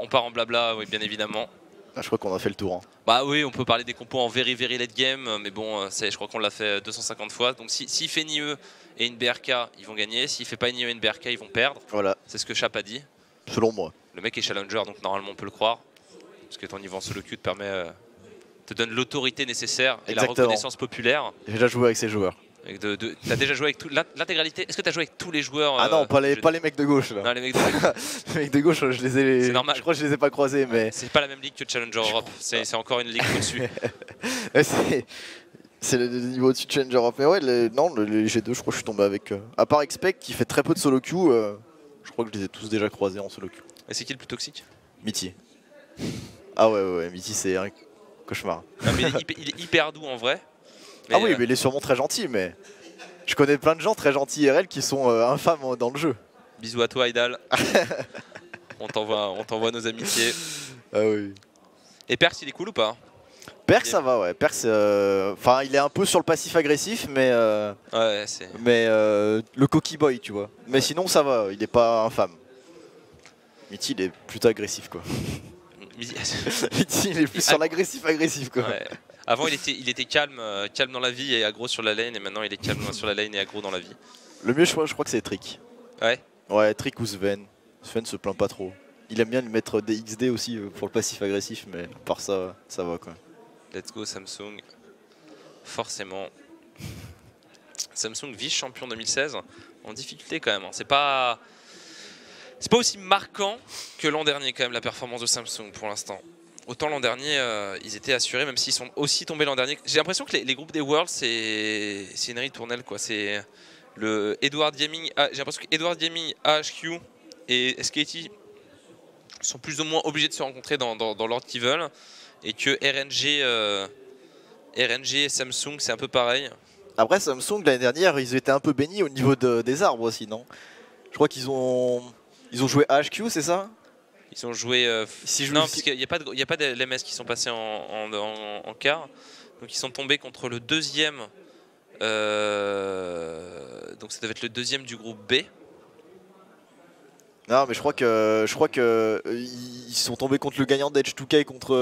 on part en blabla, oui, bien évidemment. Ah, je crois qu'on a fait le tour, hein. Bah oui, on peut parler des compos en very very late game, mais bon, je crois qu'on l'a fait 250 fois. Donc s'il fait ni eux et une BRK, ils vont gagner. S'il fait pas ni eux et une BRK, ils vont perdre. Voilà. C'est ce que Chap a dit. Selon moi. Le mec est challenger, donc normalement on peut le croire. Parce que ton niveau en solo queue te permet, te donne l'autorité nécessaire et la reconnaissance populaire. J'ai déjà joué avec ces joueurs. T'as déjà joué avec l'intégralité? Est-ce que t'as joué avec tous les joueurs? Ah non, pas les mecs de gauche là. Non, les mecs de gauche, je crois que je les ai pas croisés, mais... C'est pas la même ligue que Challenger Europe, c'est encore une ligue au-dessus. C'est le niveau au-dessus de Challenger Europe, mais ouais, non, les G2, je crois que je suis tombé avec... À part Expect, qui fait très peu de solo queue, je crois que je les ai tous déjà croisés en solo queue. Et c'est qui le plus toxique? Mithy. Ah ouais, Mithy c'est un cauchemar. Non, mais il est hyper doux en vrai. Mais ah oui, mais il est sûrement très gentil, mais je connais plein de gens très gentils IRL qui sont infâmes dans le jeu. Bisous à toi, Idal. on t'envoie nos amitiés. Ah oui. Et Perkz, il est cool ou pas? Perkz, ça va, ouais. Perkz, enfin, il est un peu sur le passif-agressif, mais ouais, le cocky boy, tu vois. Mais ouais, sinon, ça va, il est pas infâme. Mithy, il est plutôt agressif, quoi. Mithy, il est plus sur l'agressif-agressif, quoi. Ouais. Avant, il était calme dans la vie et aggro sur la lane, et maintenant il est calme sur la lane et aggro dans la vie. Le mieux, je crois que c'est Trick. Ouais. Ouais, Trick ou Zven. Zven se plaint pas trop. Il aime bien lui mettre des XD aussi pour le passif agressif, mais par ça, ça va, quoi. Let's go Samsung. Forcément. Samsung vice-champion 2016 en difficulté quand même. C'est pas aussi marquant que l'an dernier quand même, la performance de Samsung pour l'instant. Autant l'an dernier, ils étaient assurés, même s'ils sont aussi tombés l'an dernier. J'ai l'impression que les groupes des Worlds, c'est une ritournelle, quoi. C'est le Edward Gaming. J'ai l'impression que Edward Gaming, AHQ et SKT sont plus ou moins obligés de se rencontrer dans l'ordre qu'ils veulent, et que RNG et Samsung, c'est un peu pareil. Après Samsung l'année dernière, ils étaient un peu bénis au niveau des arbres aussi, non? Je crois qu'ils ont joué AHQ, c'est ça? Ils ont joué. Non, parce qu'il n'y a pas de LMS qui sont passés en quart. Donc ils sont tombés contre le deuxième. Donc ça devait être le deuxième du groupe B. Non, mais je crois que ils sont tombés contre le gagnant d'Edge2K et contre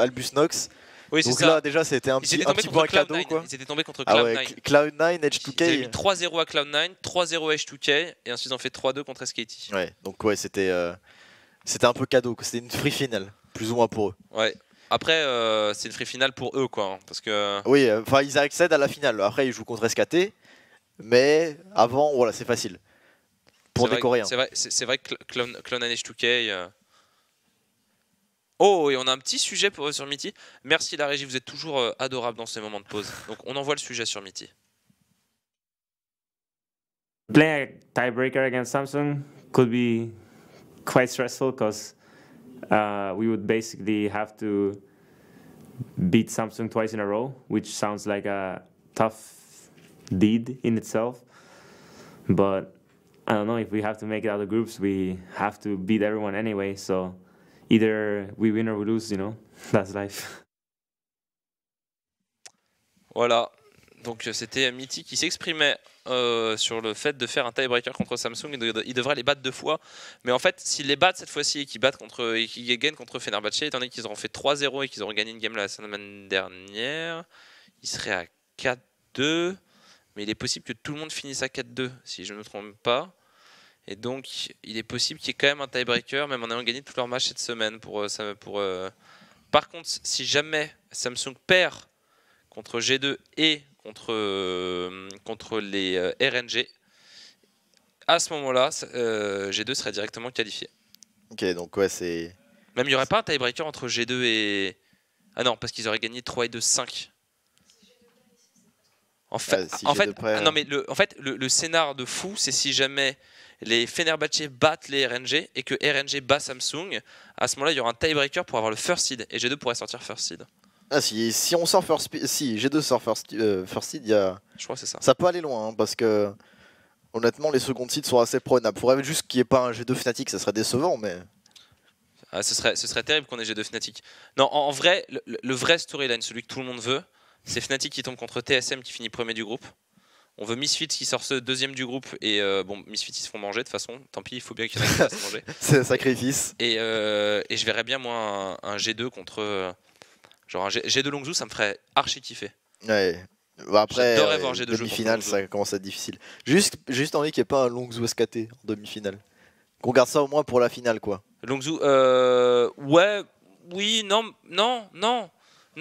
Albus Nox. Oui, donc là, ça. Déjà, c'était un petit point cadeau, quoi. Ils étaient tombés contre Cloud9. Ah ouais, Cloud9, Edge2K. Ils avaient mis 3-0 à Cloud9, 3-0 à Edge2K, et ensuite ils ont fait 3-2 contre SKT. Ouais, donc ouais, c'était. C'était un peu cadeau, c'était une free finale, plus ou moins pour eux. Ouais. Après, c'est une free finale pour eux, quoi, hein, parce que. Oui, enfin, ils accèdent à la finale. Après, ils jouent contre SKT, mais avant, voilà, c'est facile pour des Coréens. C'est vrai que Clone and H2K. Oh, et on a un petit sujet sur Mithy. Merci la régie, vous êtes toujours adorable dans ces moments de pause. Donc, on envoie le sujet sur Mithy. Playing a tiebreaker against Samsung could be quite stressful because we would basically have to beat Samsung twice in a row, which sounds like a tough deed in itself. But I don't know, if we have to make it out of groups, we have to beat everyone anyway. So either we win or we lose, you know, that's life. Voilà, donc c'était Mithy qui s'exprimait sur le fait de faire un tie-breaker contre Samsung, il devrait les battre deux fois, mais en fait s'ils les battent cette fois-ci et qu'ils gagnent contre Fenerbahçe, étant donné qu'ils auront fait 3-0 et qu'ils auront gagné une game la semaine dernière, ils seraient à 4-2, mais il est possible que tout le monde finisse à 4-2 si je ne me trompe pas. Et donc, il est possible qu'il y ait quand même un tie-breaker, même en ayant gagné tous leurs matchs cette semaine. Par contre, si jamais Samsung perd contre G2 et contre les RNG, à ce moment-là, G2 serait directement qualifié. Ok, donc ouais, c'est... Même il n'y aurait pas un tie-breaker entre G2 et... Ah non, parce qu'ils auraient gagné 3 et 2, 5. En fait, le scénar de fou, c'est si jamais... les Fenerbahçe battent les RNG et que RNG bat Samsung, à ce moment-là, il y aura un tie-breaker pour avoir le first seed et G2 pourrait sortir first seed. Ah si on sort first, si G2 sort first seed, il y a... Je crois que c'est ça. Ça peut aller loin hein, parce que honnêtement, les second seeds sont assez prenables. Pour juste qu'il n'y ait pas un G2 Fnatic, ça serait décevant, mais ah, ce serait terrible qu'on ait G2 Fnatic. Non, en vrai, le vrai storyline, celui que tout le monde veut, c'est Fnatic qui tombe contre TSM qui finit premier du groupe. On veut Misfits qui sort ce deuxième du groupe et bon, Misfits ils se font manger de toute façon, tant pis, il faut bien qu'ils arrivent à se manger. C'est un sacrifice. Et je verrais bien moi un G2 contre genre un G2 Longzhou, ça me ferait archi kiffer. Ouais. Bah après demi-finale, ça commence à être difficile. Juste envie qu'il n'y ait pas un Longzhou SKT en demi-finale. Qu'on garde ça au moins pour la finale quoi. Longzhou ouais, oui, non,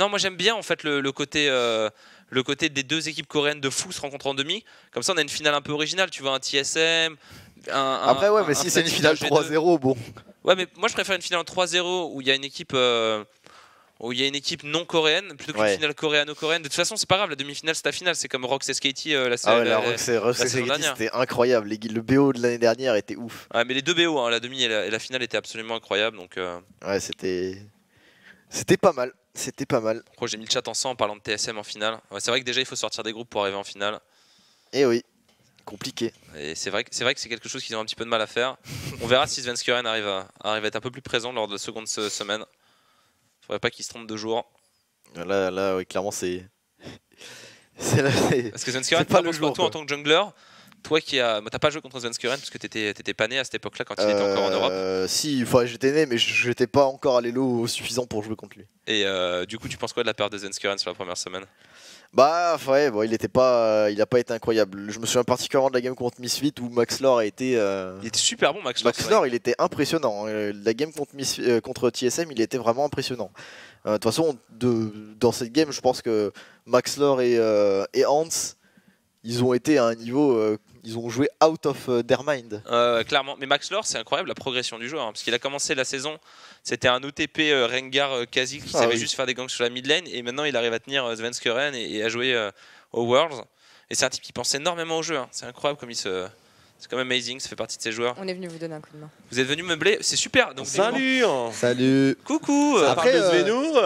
moi j'aime bien en fait le côté des deux équipes coréennes de fou se rencontrent en demi, comme ça on a une finale un peu originale, tu vois, un TSM, après ouais, mais si c'est une finale 3-0, bon. Ouais, mais moi je préfère une finale 3-0 où il y a une équipe non coréenne, plutôt qu'une finale coréano-coréenne. De toute façon, c'est pas grave, la demi-finale c'est la finale, c'est comme Rox SKT la saison dernière. Ah ouais, Rox SKT c'était incroyable, le BO de l'année dernière était ouf. Ouais, mais les deux BO, hein, la demi et la finale étaient absolument incroyables, donc... Ouais, c'était pas mal. C'était pas mal. Pourquoi j'ai mis le chat en sang en parlant de TSM en finale. Ouais, c'est vrai que déjà il faut sortir des groupes pour arriver en finale. Et oui, compliqué. Et c'est vrai que c'est quelque chose qu'ils ont un petit peu de mal à faire. On verra si Svenskeren arrive à être un peu plus présent lors de la seconde semaine. Faudrait pas qu'ils se trompent de jour. Là oui, clairement c'est... Parce que Svenskeren, tu penses pas toi en tant que jungler. Toi qui as... T'as pas joué contre Svenskeren parce que t'étais pas né à cette époque-là quand il était encore en Europe. Si, j'étais né mais j'étais pas encore à l'élo suffisant pour jouer contre lui. Et du coup tu penses quoi de la perte de Svenskeren sur la première semaine? Bah ouais, bon, il a pas été incroyable. Je me souviens particulièrement de la game contre Misfit où Max Lore a été... Il était super bon Max Lore. Max Lore il était impressionnant. La game contre TSM il était vraiment impressionnant. De toute façon dans cette game je pense que Max Lore et Hans... Ils ont été à un niveau, ils ont joué out of their mind. Clairement, mais Max Lore, c'est incroyable la progression du joueur, hein, parce qu'il a commencé la saison, c'était un OTP Rengar Kha'Zix qui savait juste faire des gangs sur la mid lane, et maintenant il arrive à tenir Svenskeren et à jouer au Worlds. Et c'est un type qui pense énormément au jeu, hein. C'est incroyable comme il se... C'est quand même amazing, ça fait partie de ces joueurs. On est venu vous donner un coup de main. Vous êtes venu meubler, c'est super. Donc salut. Salut. Coucou. Après,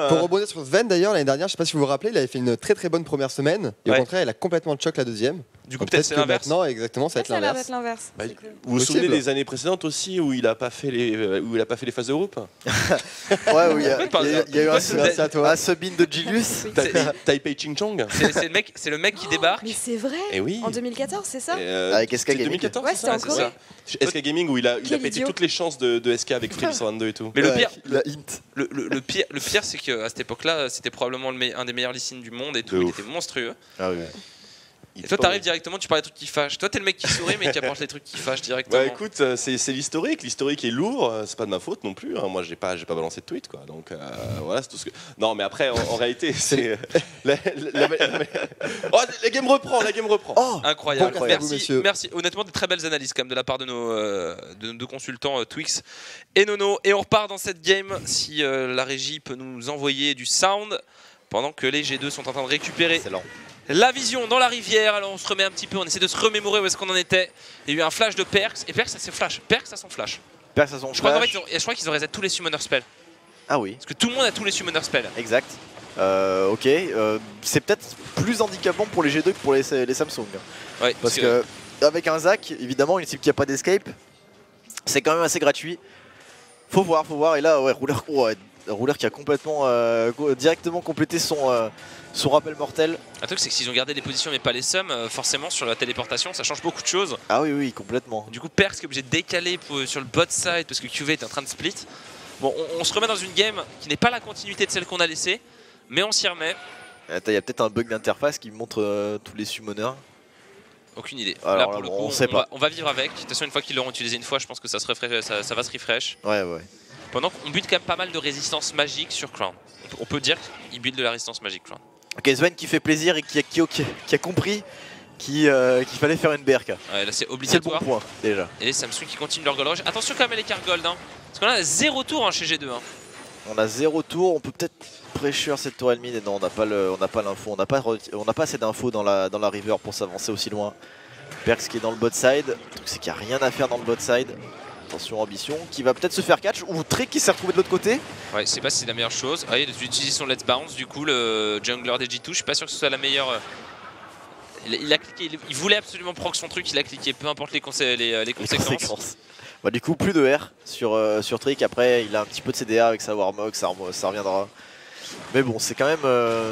pour rebondir sur Zven d'ailleurs, l'année dernière, je sais pas si vous vous rappelez, il avait fait une très très bonne première semaine. Et au contraire, il a complètement choc la deuxième. Du coup, peut-être c'est l'inverse. Non, exactement, ça va être l'inverse. Bah, vous vous souvenez des années précédentes aussi où il a pas fait les phases de groupe. Ouais, oui. Il y a eu un sub-in de Gilius. Taipei Ching Chong. C'est le mec qui débarque. Mais c'est vrai. En 2014, c'est ça. Avec SK Gaming. Ouais, c'était en Corée. SK Gaming où il a pété toutes les chances de SK avec Flip 122 et tout. Mais le pire, c'est qu'à cette époque-là, c'était probablement un des meilleurs listings du monde et tout. Il était monstrueux. Ah oui. Et toi, t'arrives directement, tu parles des trucs qui fâchent. Toi, t'es le mec qui sourit, mais qui apporte les trucs qui fâchent directement. Bah écoute, c'est l'historique. L'historique est lourd. C'est pas de ma faute non plus. Moi, j'ai pas balancé de tweet, quoi. Donc voilà, c'est tout ce que. Non, mais après, en réalité, c'est. Oh, la game reprend, la game reprend. Oh, incroyable. Merci. Honnêtement, des très belles analyses quand même de la part de nos deux consultants Twix et Nono. Et on repart dans cette game. Si la régie peut nous envoyer du sound pendant que les G2 sont en train de récupérer. Excellent. La vision dans la rivière, alors on se remet un petit peu, on essaie de se remémorer où est-ce qu'on en était. Il y a eu un flash de Perkz, et Perkz a ses flashs. Perkz a son flash. Perkz a son flash. Je crois qu'ils ont reset tous les summoner spells. Ah oui. Parce que tout le monde a tous les summoner spells. Exact. Ok, c'est peut-être plus handicapant pour les G2 que pour les Samsung. Ouais, parce que avec un Zac, évidemment, une cible qui n'a pas d'escape, c'est quand même assez gratuit. Faut voir, et là, ouais, Ruler qui a complètement, directement complété son, son rappel mortel. Un truc, c'est que s'ils ont gardé les positions mais pas les sommes, forcément sur la téléportation, ça change beaucoup de choses. Ah oui, oui, complètement. Du coup, Perkz qui est obligé de décaler pour, sur le bot side parce que CuVee est en train de split. Bon, on se remet dans une game qui n'est pas la continuité de celle qu'on a laissée, mais on s'y remet. Attends, il y a peut-être un bug d'interface qui montre tous les summoners. Aucune idée. Alors là, pour le coup, on va vivre avec. De toute façon, une fois qu'ils l'auront utilisé une fois, je pense que ça, ça va se refresh. Ouais, ouais. Pendant qu'on build quand même pas mal de résistance magique sur Crown. On peut dire qu'il build de la résistance magique, Crown. Ok, Zven qui fait plaisir et qui a compris qu'il fallait faire une BRK. Ouais, là c'est obligatoire. C'est le bon point, déjà. Et les Samsung qui continuent leur gold rush. Attention quand même à l'écart gold, hein, parce qu'on a 0 tour hein, chez G2. Hein. On a 0 tour, on peut peut-être pressure cette tour mid. Et non, on n'a pas l'info, on n'a pas assez d'infos dans la river pour s'avancer aussi loin. Perkz qui est dans le bot side, le truc c'est qu'il n'y a rien à faire dans le bot side. Attention, Ambition qui va peut-être se faire catch ou Trick qui s'est retrouvé de l'autre côté. Ouais, c'est pas si c'est la meilleure chose. Ah, il utilise son let's bounce, du coup, le jungler des G2. Je suis pas sûr que ce soit la meilleure. Il a cliqué, il voulait absolument proc son truc, il a cliqué, peu importe les conséquences. Bah, du coup, plus de R sur Trick. Après, il a un petit peu de CDA avec sa Warmog, ça reviendra. Mais bon, c'est quand même.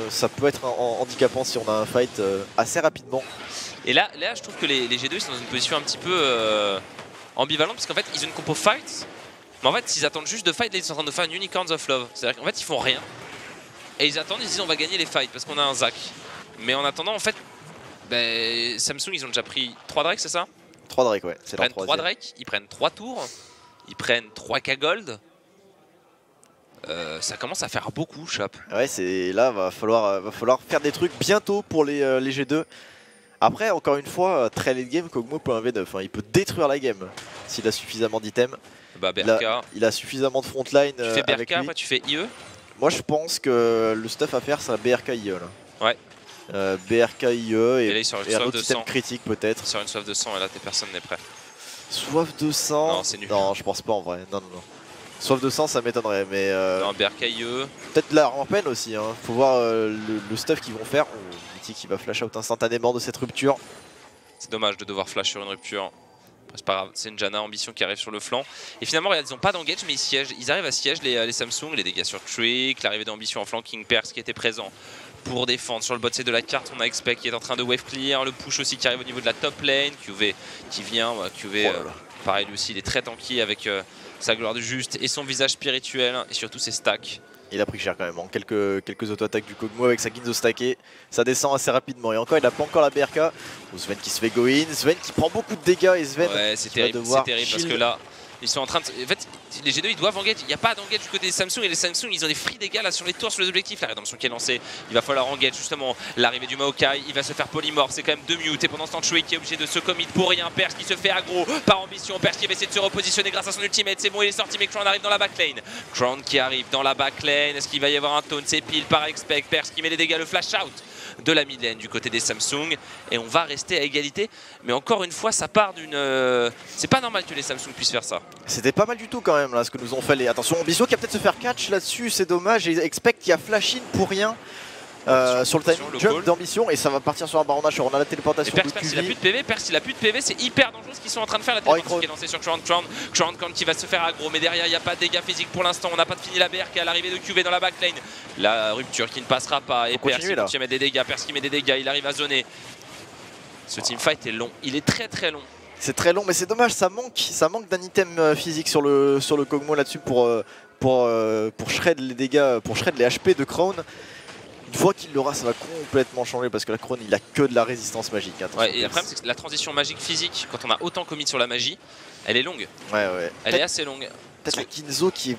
Ça peut être handicapant si on a un fight assez rapidement. Et là, je trouve que les G2 sont dans une position un petit peu. Ambivalent parce qu'en fait ils ont une compo fight, mais en fait ils attendent juste de fight. Là ils sont en train de faire une Unicorns of Love, c'est à dire qu'en fait ils font rien et ils attendent, ils disent on va gagner les fights parce qu'on a un Zac. Mais en attendant, en fait, bah, Samsung ils ont déjà pris 3 Drake, c'est ça? 3 Drake, ouais, c'est leur 3 Drake, ils prennent 3 tours, ils prennent 3K gold. Ça commence à faire beaucoup, Chap. Ouais, c'est là, va falloir faire des trucs bientôt pour les G2. Après, encore une fois, très late game, Kog'Maw peut un V9, hein, il peut détruire la game s'il a suffisamment d'items. Bah, il a suffisamment de frontline. Tu fais BRK, avec lui. Moi, tu fais IE. Moi je pense que le stuff à faire c'est un BRK IE là. Ouais. BRK IE et un autre item critique peut-être. Sur une soif de sang et là personne n'est prêt. Soif de sang. Non, c'est nul. Non, je pense pas en vrai. Non, non, non. Soif de sang ça m'étonnerait, mais. Non, BRK IE. Peut-être la rampen aussi, hein. Faut voir le stuff qu'ils vont faire. Qui va flash out instantanément de cette rupture. C'est dommage de devoir flash sur une rupture. C'est pas grave, c'est une Janna Ambition qui arrive sur le flanc. Et finalement, regarde, ils n'ont pas d'engage, mais ils siègent. Ils arrivent à siège les Samsung, les dégâts sur Trick, l'arrivée d'Ambition en flanking, Perkz qui était présent pour défendre. Sur le bot C de la carte, on a Expect qui est en train de wave clear, le push aussi qui arrive au niveau de la top lane, CuVee qui vient, CuVee pareil lui aussi, il est très tanky avec sa gloire de juste et son visage spirituel et surtout ses stacks. Il a pris cher quand même, en quelques auto-attaques du Kog'Maw avec sa Ginzo stackée, ça descend assez rapidement. Et encore, il n'a pas encore la BRK. Oh, Zven qui se fait go in, Zven qui prend beaucoup de dégâts et Zven. Ouais, c'est terrible, parce que là, ils sont en train de. En fait, les G2 ils doivent engage, il n'y a pas d'engage du côté des Samsung et les Samsung ils ont des free dégâts là sur les tours, sur les objectifs. La rédemption qui est lancée, il va falloir engage justement. L'arrivée du Maokai, il va se faire polymorphe, c'est quand même 2 mutes. Et pendant ce temps, Trick qui est obligé de se commit pour rien. Perkz qui se fait aggro par Ambition. Perkz qui va essayer de se repositionner grâce à son ultimate. C'est bon, il est sorti, mais Crown arrive dans la backlane. Crown qui arrive dans la backlane. Est-ce qu'il va y avoir un taunt? C'est pile par Expect. Perkz qui met les dégâts, le flash out de la mid lane du côté des Samsung. Et on va rester à égalité. Mais encore une fois, ça part d'une. C'est pas normal que les Samsung puissent faire ça. C'était pas mal du tout quand même là ce que nous ont fait les. Attention, Ambition qui a peut-être se faire catch là-dessus, c'est dommage. Et Expect qui a flash in pour rien sur le timing jump d'Ambition et ça va partir sur un baronnage. On a la téléportation. Perkz il a plus de PV, Perkz il a plus de PV, c'est hyper dangereux ce qu'ils sont en train de faire. La téléportation qui est lancée sur Crown qui va se faire aggro, mais derrière il n'y a pas de dégâts physiques pour l'instant. On n'a pas de fini la BRK à l'arrivée de CuVee dans la backlane. La rupture qui ne passera pas et Perkz qui met des dégâts, Perkz qui met des dégâts, il arrive à zoner. Ce teamfight est long, il est très très long. C'est très long, mais c'est dommage, ça manque d'un item physique sur le Kog'Maw là-dessus pour shred les dégâts, pour shred les HP de Crown. Une fois qu'il l'aura, ça va complètement changer parce que la Crown, il a que de la résistance magique. Ouais, et le problème, c'est que la transition magique physique, quand on a autant commis sur la magie, elle est longue. Ouais, ouais. Elle est assez longue. Peut-être la Kinzo qui est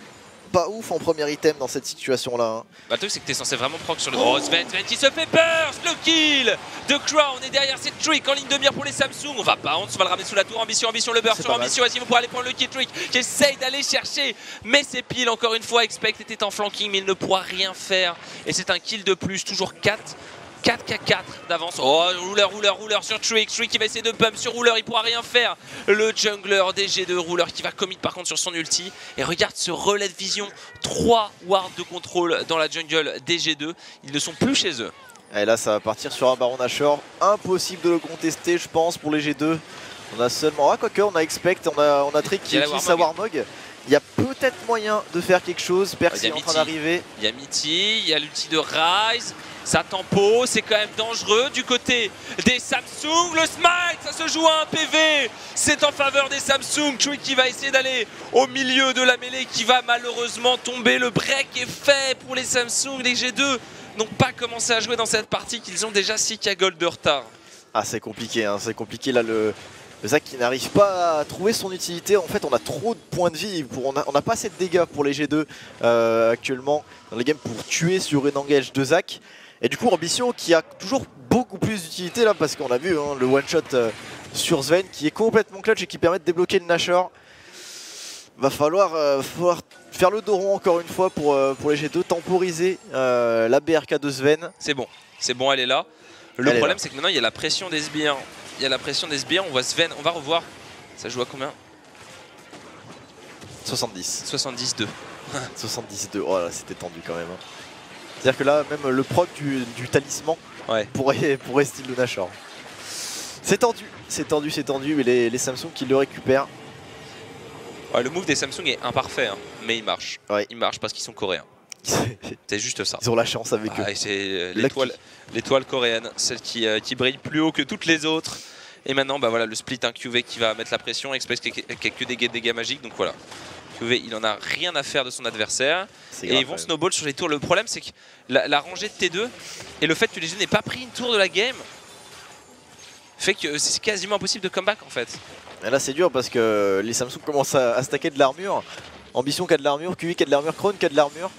pas ouf en premier item dans cette situation là. Bah, le truc c'est que t'es censé vraiment proc sur le. Oh, Sven qui se fait burst, le kill de Crown. On est derrière cette Trick en ligne de mire pour les Samsung. On va bounce, on va le ramener sous la tour. Ambition, le burst sur Ambition. Est-ce qu'ils vont pouvoir aller prendre le kill? Trick qui essaye d'aller chercher, mais c'est pile encore une fois. Expect était en flanking, mais il ne pourra rien faire. Et c'est un kill de plus, toujours 4 k 4 d'avance. Oh, Ruler sur Trick qui va essayer de bump sur Ruler, il pourra rien faire. Le jungler des G2, Ruler qui va commit par contre sur son ulti. Et regarde ce relais de vision, 3 wards de contrôle dans la jungle des G2, ils ne sont plus chez eux. Et là ça va partir sur un baron Nashor, impossible de le contester je pense pour les G2. On a seulement, ah quoique on a Expect, on a Trick qui utilise sa Warmog. Il y a peut-être moyen de faire quelque chose. Perkz est en train d'arriver. Il y a Mithy, il y a l'ulti de Ryze. Ça tempo, c'est quand même dangereux. Du côté des Samsung, le smite, ça se joue à un PV. C'est en faveur des Samsung. Trick qui va essayer d'aller au milieu de la mêlée, qui va malheureusement tomber. Le break est fait pour les Samsung. Les G2 n'ont pas commencé à jouer dans cette partie, qu'ils ont déjà 6 cagoles de retard. Ah, c'est compliqué, hein, c'est compliqué là le Zac qui n'arrive pas à trouver son utilité. En fait, on a trop de points de vie, on n'a pas assez de dégâts pour les G2 actuellement dans les games pour tuer sur une engage de Zac. Et du coup, Ambition qui a toujours beaucoup plus d'utilité là, parce qu'on a vu hein, le one-shot sur Zven qui est complètement clutch et qui permet de débloquer le Nashor. Va falloir faire le dos rond encore une fois pour les G2, temporiser la BRK de Zven. C'est bon, elle est là. Le problème, c'est que maintenant, il y a la pression des sbires. Il y a la pression des sbires, on voit Zven, on va revoir. Ça joue à combien? 70. 72. 72, oh là, c'était tendu quand même. Hein. C'est-à-dire que là, même le proc du talisman ouais. pourrait style le Nashor. C'est tendu, c'est tendu, c'est tendu, mais les Samsung qui le récupèrent. Ouais, le move des Samsung est imparfait, hein, mais il marche. Ouais. Il marche parce qu'ils sont coréens. C'est juste ça. Ils ont la chance avec eux. C'est l'étoile coréenne, celle qui brille plus haut que toutes les autres. Et maintenant, bah voilà, le split, hein, CuVee qui va mettre la pression, Expect qui a que des dégâts magiques, donc voilà. Il en a rien à faire de son adversaire et grave, ils vont snowball sur les tours. Le problème, c'est que la rangée de T2 et le fait que les G2 n'aient pas pris une tour de la game fait que c'est quasiment impossible de comeback en fait. Et là c'est dur parce que les Samsung commencent à stacker de l'armure. Ambition qui a de l'armure, CuVee qui a de l'armure, Crown qui a de l'armure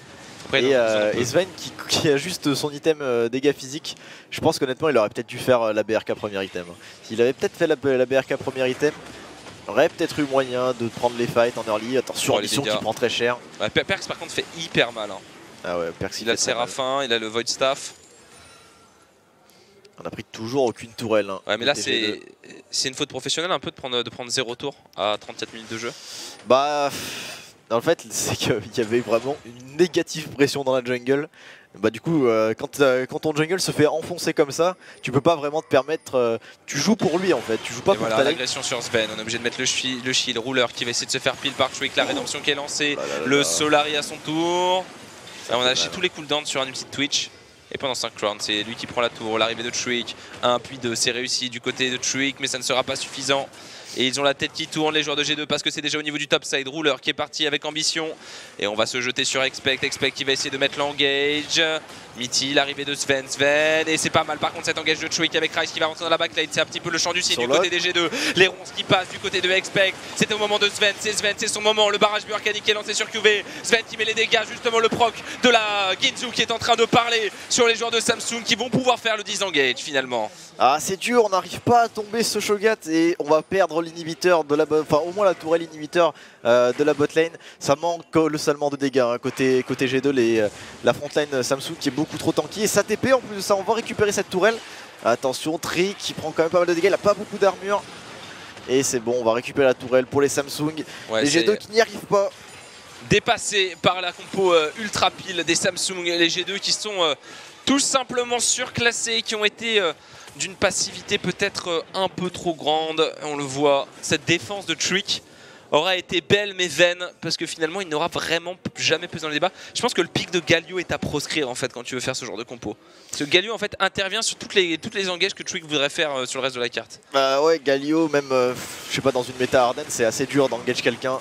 et Zven qui a juste son item dégâts physiques. Je pense qu'honnêtement il aurait peut-être dû faire la BRK premier item. S'il avait peut-être fait la BRK premier item, aurait peut-être eu moyen de prendre les fights en early. Attention, Ambition qui prend très cher. Ouais, Perkz par contre fait hyper mal. Hein. Ah ouais, Perkz, il a le Séraphin, il a le Void Staff. On a pris toujours aucune tourelle. Hein, ouais, mais là c'est une faute professionnelle un peu de prendre 0 tour à 37 minutes de jeu. Bah, en fait c'est qu'il y avait vraiment une négative pression dans la jungle. Bah du coup, quand ton jungle se fait enfoncer comme ça, tu peux pas vraiment te permettre, tu joues pour lui en fait, tu joues pas et pour voilà, l'agression sur Sven, on est obligé de mettre le shield, Ruler qui va essayer de se faire pile par Trick, la rédemption qui est lancée, le Solari à son tour, là, on a lâché tous les cooldowns sur un ulti de Twitch, et pendant 5 rounds, c'est lui qui prend la tour, l'arrivée de Trick, un puis 2, c'est réussi du côté de Trick, mais ça ne sera pas suffisant. Et ils ont la tête qui tourne les joueurs de G2 parce que c'est déjà au niveau du top side. Ruler qui est parti avec Ambition et on va se jeter sur Expect. Expect qui va essayer de mettre l'engage. Mithy, l'arrivée de Sven et c'est pas mal par contre cette engage de Trick avec Ryze qui va rentrer dans la backline. C'est un petit peu le champ du site du côté des G2. Les ronces qui passent du côté de Expect. C'était au moment de Sven, c'est son moment. Le barrage burkanique est lancé sur CuVee. Sven qui met les dégâts, justement le proc de la Ginzu qui est en train de parler sur les joueurs de Samsung qui vont pouvoir faire le disengage finalement. Ah c'est dur, on n'arrive pas à tomber ce Shogat et on va perdre l'inhibiteur de la au moins la tourelle inhibiteur de la botlane. Ça manque colossalement de dégâts hein. Côté G2, la frontline Samsung qui est beaucoup trop tanky et sa TP en plus de ça. On va récupérer cette tourelle. Attention, Trick qui prend quand même pas mal de dégâts, il a pas beaucoup d'armure et c'est bon, on va récupérer la tourelle pour les Samsung. Ouais, les G2 qui n'y arrivent pas. Dépassés par la compo ultra pile des Samsung, les G2 qui sont tout simplement surclassés, qui ont été d'une passivité peut-être un peu trop grande, on le voit. Cette défense de Trick aura été belle mais vaine, parce que finalement il n'aura vraiment jamais pesé dans le débat. Je pense que le pic de Galio est à proscrire en fait quand tu veux faire ce genre de compo. Parce que Galio en fait intervient sur toutes les engages que Trick voudrait faire sur le reste de la carte. Ouais, Galio même, je sais pas, dans une méta Arden, c'est assez dur d'engager quelqu'un.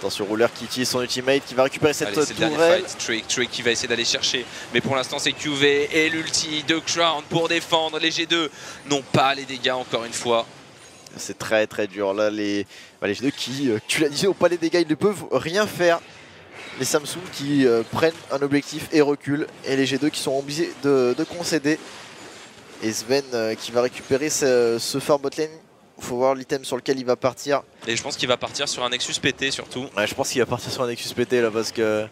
Attention, Ruler qui utilise son ultimate, qui va récupérer cette tourelle. Trick qui va essayer d'aller chercher. Mais pour l'instant, c'est CuVee et l'ulti de Crown pour défendre. Les G2 n'ont pas les dégâts encore une fois. C'est très très dur. Là, les G2 qui, tu l'as dit, n'ont pas les dégâts. Ils ne peuvent rien faire. Les Samsung qui prennent un objectif et reculent. Et les G2 qui sont obligés de concéder. Et Sven qui va récupérer ce phare botlane. Faut voir l'item sur lequel il va partir. Et je pense qu'il va partir sur un Nexus PT surtout. Ouais, je pense qu'il va partir sur un Nexus PT là parce que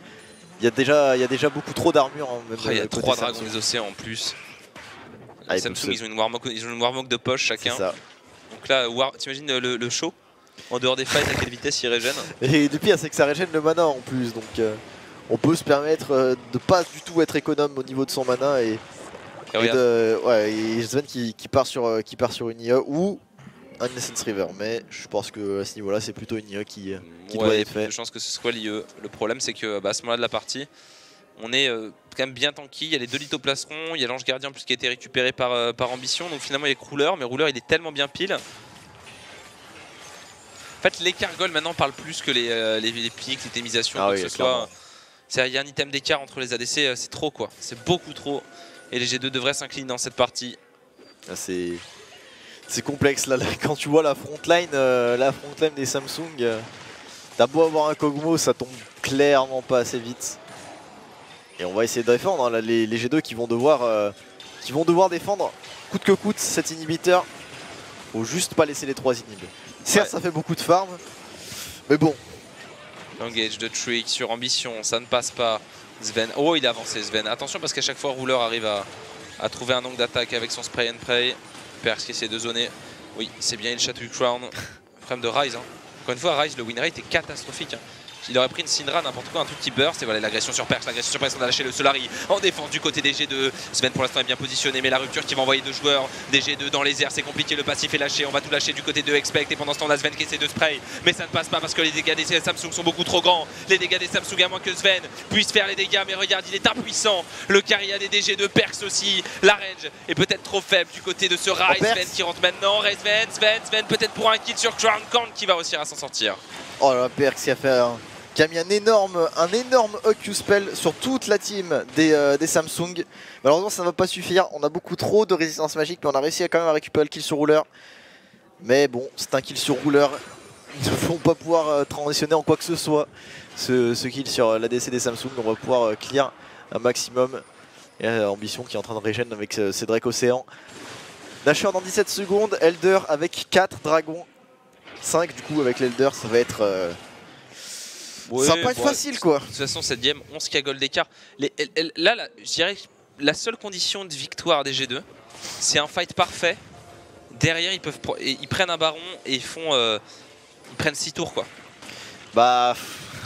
il y a déjà beaucoup trop d'armure. Hein, il y a 3 dragons des océans en plus. Ah, les Samsung ils ont une Warmog de poche chacun. Ça. Donc là, t'imagines le show en dehors des fights à quelle vitesse il régène. Et le pire c'est que ça régène le mana en plus, donc on peut se permettre de pas du tout être économe au niveau de son mana et Sven qui part sur une IA ou Innocence River, mais je pense que à ce niveau-là, c'est plutôt une IE qui doit être faite. Il y a plus de chances que ce soit l'IE. Le problème, c'est que à ce moment-là de la partie, on est quand même bien tanky. Il y a les deux lithoplastrons, il y a l'ange gardien en plus qui a été récupéré par, par Ambition. Donc finalement, il y a Ruler, mais Ruler, il est tellement bien pile. En fait, l'écart goal maintenant parle plus que les pics, les thémisations, ah oui, que ce soit. Il y a un item d'écart entre les ADC, c'est trop quoi, c'est beaucoup trop. Et les G2 devraient s'incliner dans cette partie. Ah, c'est complexe là, quand tu vois la frontline des Samsung, t'as beau avoir un Kog'Maw, ça tombe clairement pas assez vite. Et on va essayer de défendre, hein, là, les G2 qui vont devoir défendre coûte que coûte cet inhibiteur. Faut juste pas laisser les 3 inhibs. Certes, ça fait beaucoup de farm, mais bon. Engage de Trick sur Ambition, ça ne passe pas. Zven, oh il a avancé Zven, attention parce qu'à chaque fois Ruler arrive à trouver un angle d'attaque avec son spray and pray. Perkz qui essaie de zoner, oui c'est bien, il chatouille Crown. Problème de Ryze, hein. Encore une fois Ryze, le win rate est catastrophique, hein. Il aurait pris une Syndra, n'importe quoi, un tout petit burst, et voilà l'agression sur Perkz, on a lâché le Solari en défense du côté des G2. Sven pour l'instant est bien positionné, mais la rupture qui va envoyer deux joueurs des G2 dans les airs, c'est compliqué, le passif est lâché, on va tout lâcher du côté de Expect, et pendant ce temps on a Sven qui essaie de spray, mais ça ne passe pas parce que les dégâts des Samsung sont beaucoup trop grands, les dégâts des Samsung à moins que Sven puisse faire les dégâts, mais regarde il est impuissant, le carry à des G2, Perkz aussi, la range est peut-être trop faible du côté de ce Ryze, Sven qui rentre maintenant, Sven peut-être pour un kill sur Crown, Kant qui va réussir à s'en sortir. Oh la Perkz qui a fait qui a mis un énorme EQ spell sur toute la team des Samsung. Malheureusement ça ne va pas suffire, on a beaucoup trop de résistance magique, mais on a réussi à quand même à récupérer le kill sur Ruler. Mais bon, c'est un kill sur Ruler, ils ne vont pas pouvoir transitionner en quoi que ce soit ce kill sur l'ADC des Samsung. On va pouvoir clear un maximum. Et Ambition qui est en train de regen avec Cédric Océan. Nashor dans 17 secondes, Elder avec 4 dragons. 5 du coup avec l'Elder, ça va être ça va pas être facile quoi. De toute façon cette game, 11 cagoles d'écart. Là, je dirais que la seule condition de victoire des G2, c'est un fight parfait. Derrière ils prennent un baron et ils prennent 6 tours quoi. Bah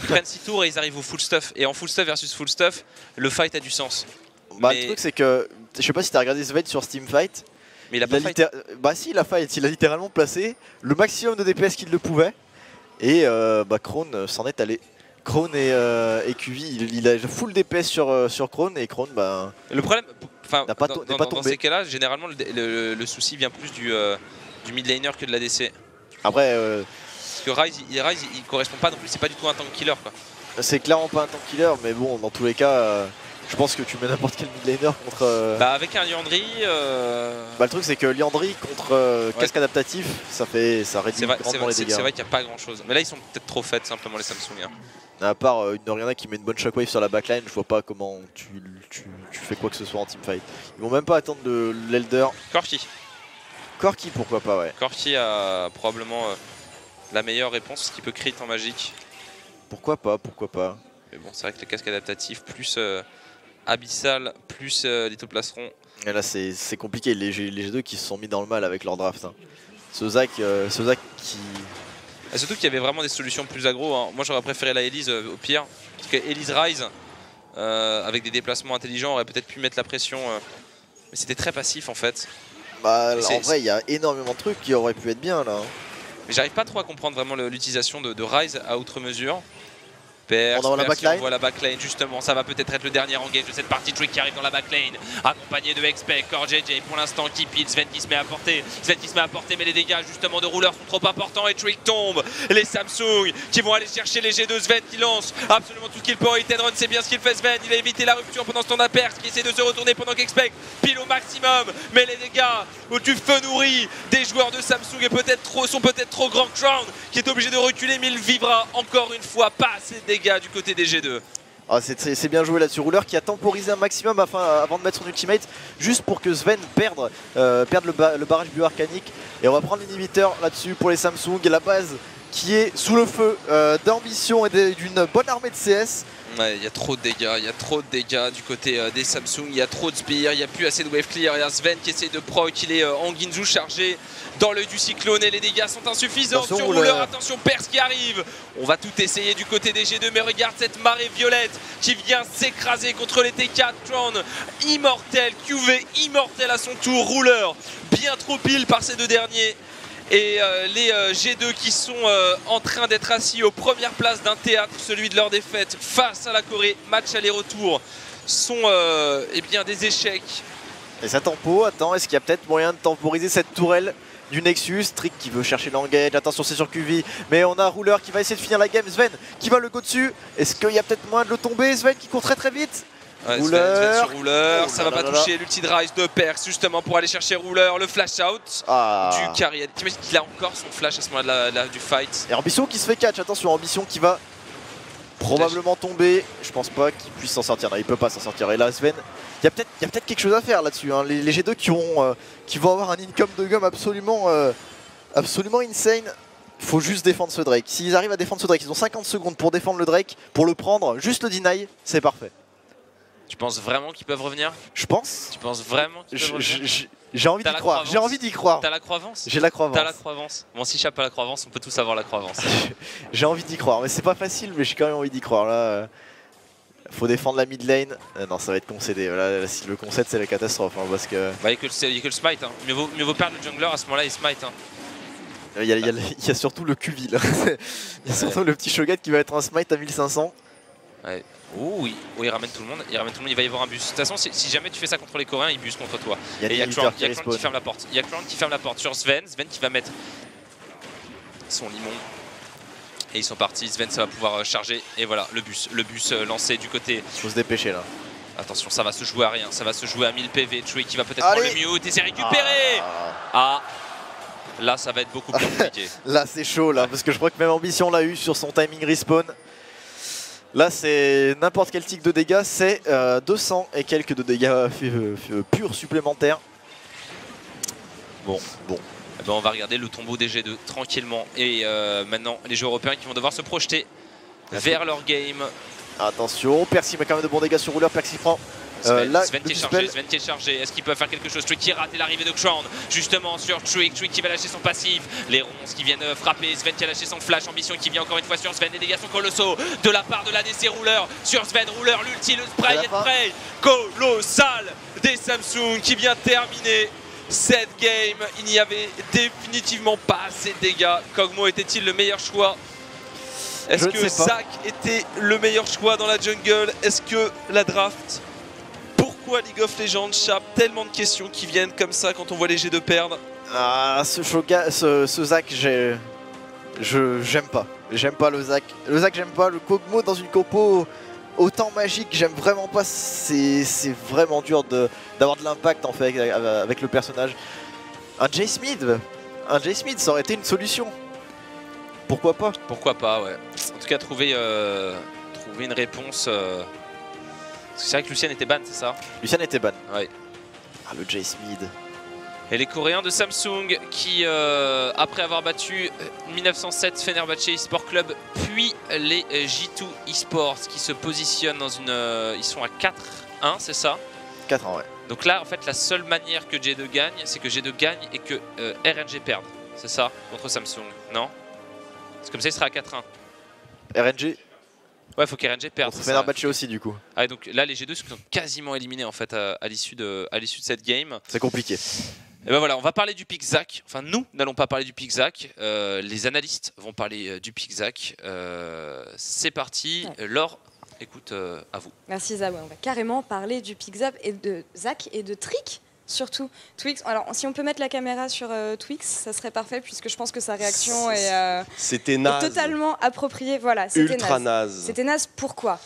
ils prennent 6 tours et ils arrivent au full stuff. Et en full stuff versus full stuff, le fight a du sens. Bah le truc c'est que, je sais pas si t'as regardé ce fight sur Steam Fight. Mais il a pas fight. Bah si, il a littéralement placé le maximum de DPS qu'il le pouvait. Et bah Crown s'en est allé. Crown et CuVee, il a full DPS sur Crown et Crown bah... Le problème, dans ces cas-là, généralement le souci vient plus du mid laner que de l'ADC. Après... Parce que Ryze il correspond pas non plus, c'est pas du tout un tank killer quoi. C'est clairement pas un tank killer, mais bon dans tous les cas... Je pense que tu mets n'importe quel mid laner contre... Bah avec un Liandry... Bah le truc c'est que Liandry contre casque adaptatif, ça réduit grandement les dégâts. C'est vrai qu'il n'y a pas grand chose. Mais là ils sont peut-être trop faits simplement les Samsung. Hein. À part une Orianna qui met une bonne shockwave sur la backline, je vois pas comment tu fais quoi que ce soit en teamfight. Ils vont même pas attendre l'Elder. Corki pourquoi pas ouais. Corki a probablement la meilleure réponse, ce qui peut crit en magique. Pourquoi pas. Mais bon c'est vrai que le casque adaptatif plus... Abyssal plus Lithoplastron. Et là c'est compliqué, les G2 qui se sont mis dans le mal avec leur draft. Hein. Ce Zac qui... Et surtout qu'il y avait vraiment des solutions plus aggro. Hein. Moi j'aurais préféré la Elise au pire. Parce que Elise Ryze, avec des déplacements intelligents, aurait peut-être pu mettre la pression. Mais c'était très passif en fait. Bah en vrai il y a énormément de trucs qui auraient pu être bien là. Hein. Mais j'arrive pas trop à comprendre vraiment l'utilisation de Ryze à outre mesure. On voit la backline justement, ça va peut-être être le dernier engage de cette partie. Trick qui arrive dans la backline, accompagné de Expect, CoreJJ pour l'instant qui pile, Sven qui se met à porter, mais les dégâts justement de Ruler sont trop importants et Trick tombe. Les Samsung qui vont aller chercher les G2, Sven qui lance absolument tout ce qu'il peut en hit and run, c'est bien ce qu'il fait Sven, il a évité la rupture pendant ce temps. Perkz qui essaie de se retourner pendant qu'Expect pile au maximum, mais les dégâts du feu nourri des joueurs de Samsung et sont peut-être trop grands. Crown qui est obligé de reculer, mais il vivra encore une fois pas assez de dégâts du côté des G2. Ah, c'est bien joué là-dessus. Ruler qui a temporisé un maximum avant de mettre son ultimate, juste pour que Sven perde le barrage bio-arcanique. Et on va prendre l'inhibiteur là-dessus pour les Samsung. La base qui est sous le feu d'Ambition et d'une bonne armée de CS. Ouais, il y a trop de dégâts, du côté des Samsung, il y a trop de spear, il n'y a plus assez de wave clear, il y a Sven qui essaie de proc, il est en Ginzu chargé dans l'œil du cyclone et les dégâts sont insuffisants. Attention, sur Ruler, attention Perkz qui arrive, on va tout essayer du côté des G2, mais regarde cette marée violette qui vient s'écraser contre les T4, Tron immortel, CuVee immortel à son tour, Ruler bien trop pile par ces deux derniers. et les G2 qui sont en train d'être assis aux premières places d'un théâtre, celui de leur défaite face à la Corée, match aller-retour, sont eh bien, des échecs. Et ça tempo, attends, est-ce qu'il y a peut-être moyen de temporiser cette tourelle du Nexus? Trick qui veut chercher l'engage, attention c'est sur CuVee, mais on a Ruler qui va essayer de finir la game, Zven qui va le go dessus, est-ce qu'il y a peut-être moyen de le tomber? Zven qui court très très vite. Ouais, Ruler sur Ruler, oh, ça va pas toucher l'ulti drive de Perkz justement pour aller chercher Ruler, le flash out du carry. T'imagines qu'il a encore son flash à ce moment là du fight. Et Ambition qui se fait catch, attention Ambition qui va probablement tomber, je pense pas qu'il puisse s'en sortir, non, il peut pas s'en sortir. Et là Sven, il y a peut-être quelque chose à faire là-dessus, hein. Les G2 qui vont avoir un income de gomme absolument, absolument insane. Il faut juste défendre ce Drake, s'ils arrivent à défendre ce Drake, ils ont 50 secondes pour défendre le Drake, pour le prendre, juste le deny, c'est parfait. Tu penses vraiment qu'ils peuvent revenir? Je pense. Tu penses vraiment qu'ils peuvent revenir? J'ai envie d'y croire. J'ai envie d'y croire. T'as la croix-avance? J'ai la croix-avance. T'as la croix-avance. Bon, si Chap a la croix-avance, on peut tous avoir la croix-avance. J'ai envie d'y croire, mais c'est pas facile, mais j'ai quand même envie d'y croire. Là, faut défendre la mid lane. Non, ça va être concédé. Voilà, si le concède, c'est la catastrophe, hein, parce que. Bah, il y a que le smite. Hein. Mieux vaut perdre le jungler à ce moment-là, il smite. Hein. Il y a surtout le CuVee. Il y a surtout le petit Shogat qui va être un smite à 1500. Ouais. Oh, oui, oh, il ramène tout le monde, il va y avoir un bus. De toute façon, si jamais tu fais ça contre les Coréens, ils busent contre toi. Il y a Crown qui ferme la porte. Il y a Crown qui ferme la porte sur Sven, qui va mettre son limon. Et ils sont partis, Sven ça va pouvoir charger. Et voilà, le bus lancé du côté. Il faut se dépêcher là. Attention, ça va se jouer à rien, ça va se jouer à 1000 PV. Twix qui va peut-être prendre le mute et c'est récupéré. Là, ça va être beaucoup plus compliqué. Là, c'est chaud là, parce que je crois que même Ambition l'a eu sur son timing respawn. Là c'est n'importe quel tic de dégâts, c'est 200 et quelques de dégâts purs supplémentaires. Bon. Eh ben, on va regarder le tombeau des G2 tranquillement. Et maintenant les joueurs européens qui vont devoir se projeter vers leur game. Attention, Perkz met quand même de bons dégâts sur Ruler, Perkz prend. Sven qui est chargé, est-ce qu'ils peuvent faire quelque chose? Trick qui rate l'arrivée de Crown, justement sur Trick, qui va lâcher son passif, les ronces qui viennent frapper, Sven qui a lâché son flash, Ambition qui vient encore une fois sur Sven, les dégâts sont colossaux de la part de l'ADC Ruler, sur Sven, Ruler, l'ulti, le spray et spray, colossal des Samsung qui vient terminer cette game, il n'y avait définitivement pas assez de dégâts. Kog'Maw était-il le meilleur choix? Est-ce que Zac était le meilleur choix dans la jungle? Est-ce que la draft? Pourquoi League of Legends, Chap? Tellement de questions qui viennent comme ça quand on voit les G2 perdre. Ah, ce Zac, j'aime pas. J'aime pas le Zac. Le Zac, j'aime pas. Le Kog'Maw dans une compo autant magique, j'aime vraiment pas. C'est vraiment dur d'avoir de l'impact en fait avec le personnage. Un J Smith, ça aurait été une solution. Pourquoi pas? Pourquoi pas, ouais. En tout cas, trouver une réponse. C'est vrai que Lucien était ban, c'est ça? Lucien était ban. Ouais. Ah, le Jace Mid. Et les Coréens de Samsung qui, après avoir battu 1907 Fenerbahçe Esport Club, puis les G2 Esport qui se positionnent dans une... ils sont à 4-1, c'est ça? 4-1, ouais. Donc là, en fait, la seule manière que G2 gagne, c'est que G2 gagne et que RNG perde. C'est ça? Contre Samsung, non? Parce que comme ça, il sera à 4-1. RNG? Ouais, faut qu'RNG perde. Fenerbahçe aussi du coup. Ah, donc là les G2 sont quasiment éliminés en fait à l'issue de cette game. C'est compliqué. Et ben voilà, on va parler du pick Zac. Enfin nous n'allons pas parler du pick Zac. Les analystes vont parler du pick Zac. C'est parti. Ouais. Laure, écoute, à vous. Merci Zac. Ouais, on va carrément parler du pick Zac et de Trick. Surtout Twix. Alors, si on peut mettre la caméra sur Twix, ça serait parfait puisque je pense que sa réaction est totalement appropriée. Voilà, c'était ultra naze. C'était naze. Pourquoi?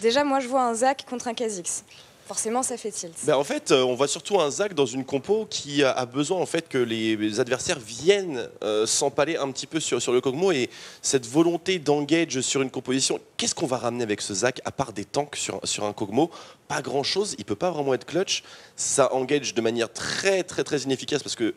Déjà, moi, je vois un Zac contre un Kha'Zix. Forcément, ça fait tilt. Ben en fait, on voit surtout un Zac dans une compo qui a besoin en fait que les adversaires viennent s'empaler un petit peu sur le Kog'Maw et cette volonté d'engage sur une composition. Qu'est-ce qu'on va ramener avec ce Zac à part des tanks sur un Kog'Maw? Pas grand-chose. Il peut pas vraiment être clutch. Ça engage de manière très inefficace parce que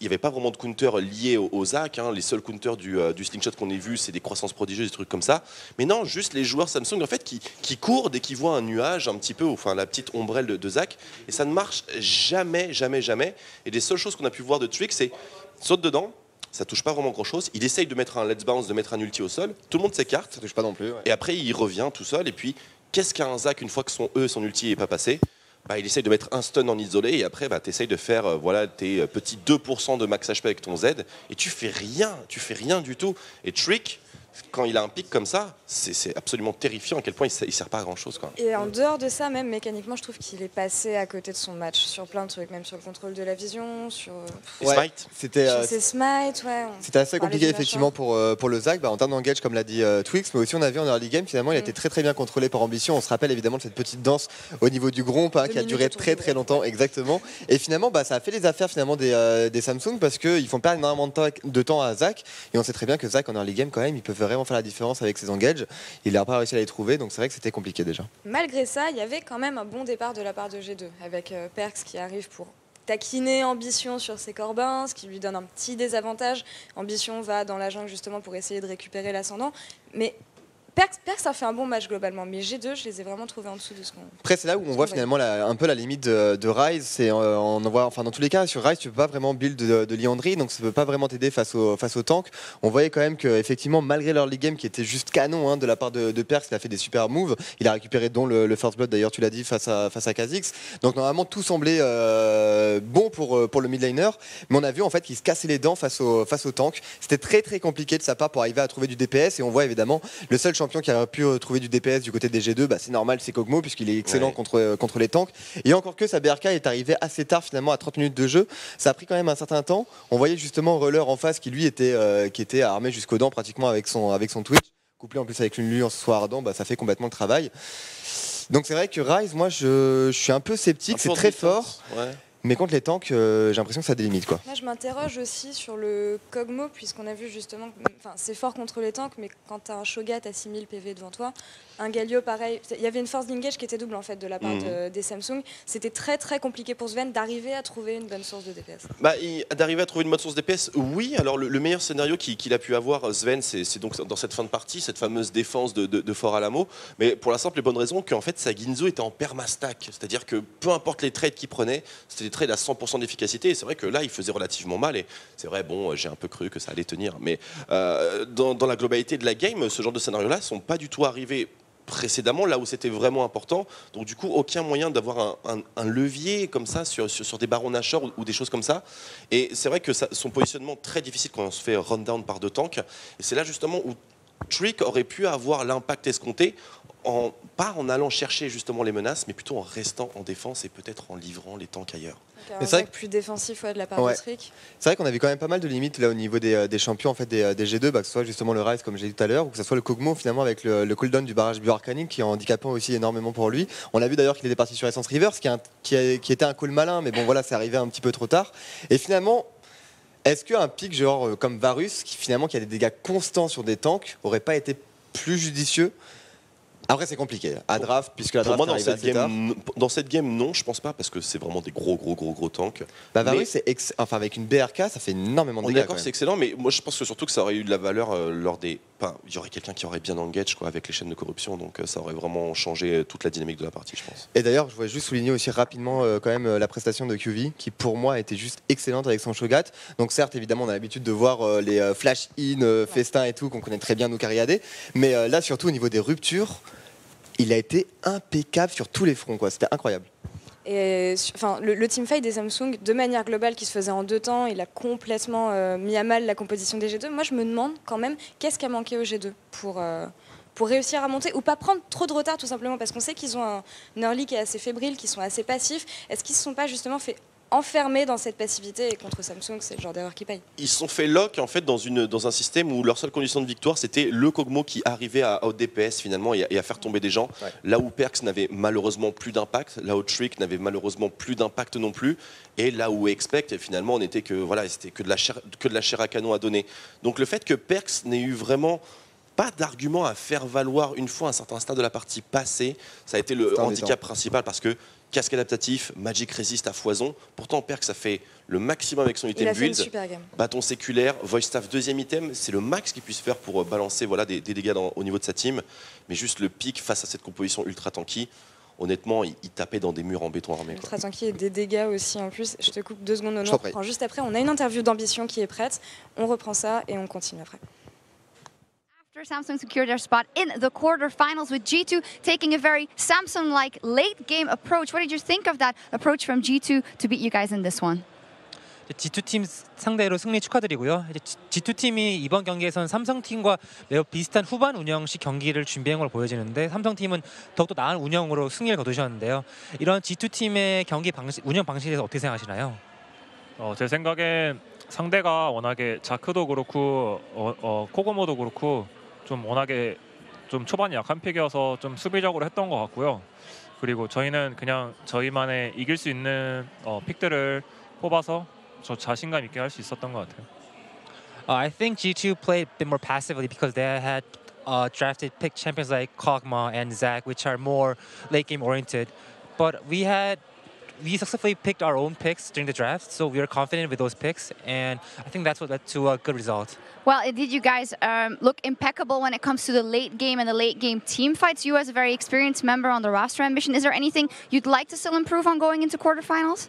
il n'y avait pas vraiment de counter lié au Zac, hein. Les seuls counters du slingshot qu'on ait vu, c'est des croissances prodigieuses, des trucs comme ça. Mais non, juste les joueurs Samsung en fait qui courent dès qu'ils voient un nuage un petit peu, enfin la petite ombrelle de Zac. Et ça ne marche jamais. Et les seules choses qu'on a pu voir de Trick, c'est saute dedans, ça touche pas vraiment grand chose. Il essaye de mettre un let's bounce, de mettre un ulti au sol. Tout le monde s'écarte. Ça touche pas non plus. Ouais. Et après, il revient tout seul. Et puis, qu'est-ce qu'un Zac une fois que son ulti n'est pas passé? bah, il essaye de mettre un stun en isolé et après bah, tu essayes de faire voilà, tes petits 2% de max HP avec ton Z et tu fais rien du tout. Et Trick, quand il a un pic comme ça, c'est absolument terrifiant à quel point il ne sert pas à grand chose. Quoi. Et en dehors de ça, même mécaniquement, je trouve qu'il est passé à côté de son match sur plein de trucs, même sur le contrôle de la vision, sur Smite. C'était Smite, ouais. C'était assez compliqué effectivement pour le Zac, bah, en termes d'engage comme l'a dit Twix, mais aussi on a vu en early game finalement il a été très très bien contrôlé par Ambition. On se rappelle évidemment de cette petite danse au niveau du gromp qui a duré très très longtemps, exactement. Et finalement bah, ça a fait les affaires finalement des Samsung parce qu'ils font pas énormément de temps à Zac et on sait très bien que Zac en early game quand même, ils peuvent vraiment faire la différence avec ses engages. Il n'a pas réussi à les trouver, donc c'est vrai que c'était compliqué déjà. Malgré ça, il y avait quand même un bon départ de la part de G2, avec Perkz qui arrive pour taquiner Ambition sur ses corbins, ce qui lui donne un petit désavantage. Ambition va dans la jungle justement pour essayer de récupérer l'ascendant, mais Perkz a fait un bon match globalement, mais G2, je les ai vraiment trouvés en dessous de ce qu'on... Après, c'est là où on voit finalement un peu la limite de Ryze. C'est, on en voit, enfin, dans tous les cas, sur Ryze, tu peux pas vraiment build de Liandry, donc ça peut pas vraiment t'aider face au tank. On voyait quand même qu'effectivement, malgré leur league game qui était juste canon hein, de la part de Perkz, il a fait des super moves. Il a récupéré dont le first blood, d'ailleurs, tu l'as dit, face à Kha'Zix. Donc normalement, tout semblait bon pour le midlaner, mais on a vu en fait qu'il se cassait les dents face au tank. C'était très très compliqué de sa part pour arriver à trouver du DPS, et on voit évidemment le seul champion qui a pu trouver du DPS du côté des G2, bah c'est normal, c'est Kog'Maw puisqu'il est excellent contre les tanks. Et encore que sa BRK est arrivée assez tard finalement à 30 minutes de jeu, ça a pris quand même un certain temps. On voyait justement Ruler en face qui lui était armé jusqu'aux dents pratiquement avec son Twitch, couplé en plus avec une lune en ce soir ardent, bah ça fait complètement le travail. Donc c'est vrai que Ryze, moi je suis un peu sceptique, c'est très fort. Ouais. Mais contre les tanks, j'ai l'impression que ça délimite quoi. Là, je m'interroge aussi sur le Kog'Maw, puisqu'on a vu justement, enfin, c'est fort contre les tanks, mais quand t'as un Shogat à 6000 PV devant toi, un Galio pareil, il y avait une force d'engage qui était double en fait de la part des Samsung. C'était très très compliqué pour Zven d'arriver à trouver une bonne source de DPS. Bah, d'arriver à trouver une bonne source de DPS, oui. Alors le meilleur scénario qu'il a pu avoir Zven, c'est donc dans cette fin de partie, cette fameuse défense de Fort Alamo, mais pour la simple et bonne raison qu'en fait sa Ginzo était en permastack, c'est-à-dire que peu importe les trades qu'il prenait, c'était trade à 100% d'efficacité, et c'est vrai que là il faisait relativement mal, et c'est vrai, bon, j'ai un peu cru que ça allait tenir, mais dans la globalité de la game, ce genre de scénario là sont pas du tout arrivés précédemment, là où c'était vraiment important. Donc du coup, aucun moyen d'avoir un levier comme ça sur des barons Nashor ou des choses comme ça. Et c'est vrai que son positionnement très difficile quand on se fait run down par deux tanks, et c'est là justement où Trick aurait pu avoir l'impact escompté, pas en allant chercher justement les menaces, mais plutôt en restant en défense et peut-être en livrant les tanks ailleurs. C'est vrai que plus défensif de la part de Trick. C'est vrai qu'on avait quand même pas mal de limites là au niveau des champions en fait des G2, bah, que ce soit justement le Ryze comme j'ai dit tout à l'heure, ou que ce soit le Kog'Maw finalement avec le cooldown du barrage buarcanique qui est handicapant aussi énormément pour lui. On a vu d'ailleurs qu'il était parti sur Essence River, ce qui était un call malin, mais bon voilà, c'est arrivé un petit peu trop tard. Et finalement, est-ce qu'un pic genre comme Varus, qui a des dégâts constants sur des tanks, aurait pas été plus judicieux? Après c'est compliqué, à draft, puisque la draft pour moi, dans cette game, non, je pense pas, parce que c'est vraiment des gros tanks. Bah Varus, enfin, avec une BRK, ça fait énormément de dégâts. On est d'accord, c'est excellent, mais moi je pense que surtout que ça aurait eu de la valeur lors des... Enfin, il y aurait quelqu'un qui aurait bien engage quoi, avec les chaînes de corruption, donc ça aurait vraiment changé toute la dynamique de la partie, je pense. Et d'ailleurs, je voulais juste souligner aussi rapidement quand même la prestation de CuVee, qui pour moi était juste excellente avec son Shogat. Donc certes, évidemment, on a l'habitude de voir les flash-in, festins et tout, qu'on connaît très bien nous Cariadés, mais là surtout au niveau des ruptures, il a été impeccable sur tous les fronts, quoi. C'était incroyable. Et, enfin, le teamfight des Samsung, de manière globale, qui se faisait en deux temps, il a complètement mis à mal la composition des G2. Moi, je me demande quand même qu'est-ce qui a manqué aux G2 pour réussir à monter ou pas prendre trop de retard, tout simplement, parce qu'on sait qu'ils ont un early qui est assez fébrile, qu'ils sont assez passifs. Est-ce qu'ils ne se sont pas justement fait enfermés dans cette passivité, et contre Samsung, c'est le genre d'erreur qui paye. Ils se sont fait lock en fait dans un système où leur seule condition de victoire c'était le Kog'Maw qui arrivait à out DPS finalement et à faire tomber des gens. Ouais. Là où Perkz n'avait malheureusement plus d'impact, là où Trick n'avait malheureusement plus d'impact non plus, et là où Expect finalement on était c'était que de la chair à canon à donner. Donc le fait que Perkz n'ait eu vraiment pas d'argument à faire valoir une fois à un certain stade de la partie passée, ça a été le handicap principal, parce que casque adaptatif, Magic résiste à foison. Pourtant, Perkz a fait le maximum avec son item build. Bâton séculaire, Voice Staff, deuxième item. C'est le max qu'il puisse faire pour balancer voilà, des dégâts au niveau de sa team. Mais juste le pic face à cette composition ultra tanky, honnêtement, il tapait dans des murs en béton armé. Ultra tanky et des dégâts aussi en plus. Je te coupe 2 secondes, on reprend juste après. On a une interview d'Ambition qui est prête. On reprend ça et on continue après. After Samsung secured their spot in the quarterfinals with G2 taking a very Samsung-like late-game approach. What did you think of that approach from G2 to beat you guys in this one? G2 팀 상대로 승리 축하드리고요. G2 팀이 이번 경기에선 삼성 팀과 매우 비슷한 후반 운영식 경기를 준비한 걸 보여지는데 삼성 팀은 더욱더 나은 운영으로 승리를 거두셨는데요. 이런 G2 팀의 경기 방식, 운영 방식에 대해서 어떻게 생각하시나요? 제 생각엔 상대가 워낙에 자크도 그렇고 코고모도 그렇고 좀 워낙에 좀 초반이 약한 픽이어서 좀 수비적으로 했던 것 같고요. 그리고 저희는 그냥 저희만의 이길 수 있는 픽들을 뽑아서 저 자신감 있게 할 수 있었던 것 같아요. I think G2 played a bit more passively because they had drafted pick champions like Kog'Maw and Zac, which are more late game oriented. But we successfully picked our own picks during the draft, so we were confident with those picks, and I think that's what led to a good result. Well, indeed, you guys look impeccable when it comes to the late game and the late game team fights. You, as a very experienced member on the roster Ambition, is there anything you'd like to still improve on going into quarterfinals?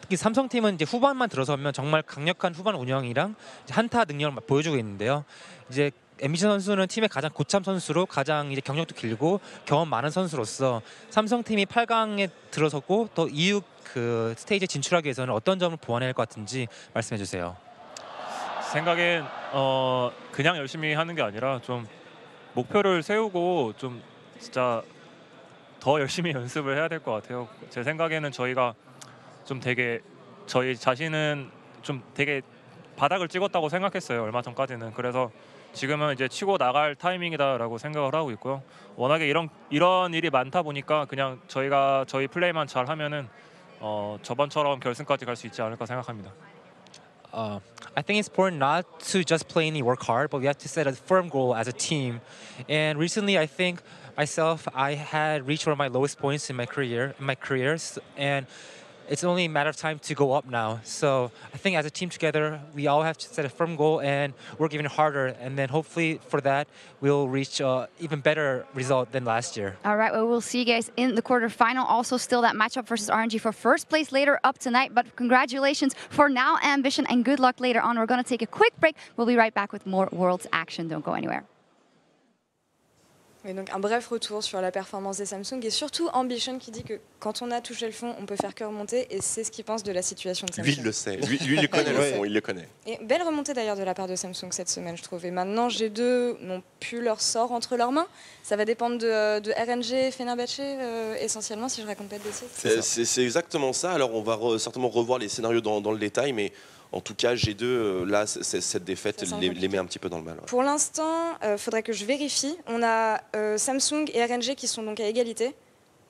특히 삼성 팀은 이제 후반만 들어서면 정말 강력한 후반 운영이랑 한타 능력을 보여주고 있는데요. 이제 앰비션 선수는 팀의 가장 고참 선수로 가장 이제 경력도 길고 경험 많은 선수로서 삼성 팀이 8강에 들어섰고 또 이후 그 스테이지에 진출하기 위해서는 어떤 점을 보완해야 할 것 같은지 말씀해 주세요. 생각엔 그냥 열심히 하는 게 아니라 좀 목표를 세우고 좀 진짜 더 열심히 연습을 해야 될 것 같아요. 제 생각에는 저희가 좀 되게 저희 자신은 좀 되게 바닥을 찍었다고 생각했어요. 얼마 전까지는. 그래서 지금은 이제 치고 나갈 타이밍이다라고 생각을 하고 있고요. 워낙에 이런 일이 많다 보니까 그냥 저희가 저희 플레이만 잘 하면은 저번처럼 결승까지 갈 수 있지 않을까 생각합니다. I think it's important not to just play and work hard, but we have to set a firm goal as a team. And recently, I think myself, I had reached one of my lowest points in my career, and it's only a matter of time to go up now. So I think as a team together, we all have to set a firm goal and work even harder. And then hopefully for that, we'll reach even better result than last year. All right, well, we'll see you guys in the quarterfinal. Also still that matchup versus RNG for first place later up tonight. But congratulations for now, Ambition, and good luck later on. We're going to take a quick break. We'll be right back with more Worlds action. Don't go anywhere. Et donc un bref retour sur la performance des Samsung et surtout Ambition qui dit que quand on a touché le fond, on peut faire que remonter et c'est ce qu'il pense de la situation de Samsung. Lui, il le sait. Lui, il le connaît le fond, il le connaît. Et belle remontée d'ailleurs de la part de Samsung cette semaine, je trouve. Et maintenant, G2 n'ont plus leur sort entre leurs mains. Ça va dépendre de RNG, Fenerbahçe essentiellement, si je raconte pas de bêtises. C'est exactement ça. Alors on va certainement revoir les scénarios dans le détail, mais... En tout cas, G2, là, cette défaite les met un petit peu dans le mal. Ouais. Pour l'instant, faudrait que je vérifie. On a Samsung et RNG qui sont donc à égalité.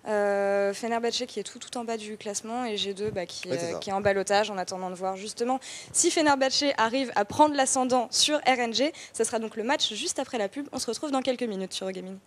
Fenerbahçe qui est tout en bas du classement et G2 qui est en balotage en attendant de voir justement si Fenerbahçe arrive à prendre l'ascendant sur RNG. Ça sera donc le match juste après la pub. On se retrouve dans quelques minutes sur Eurogaming.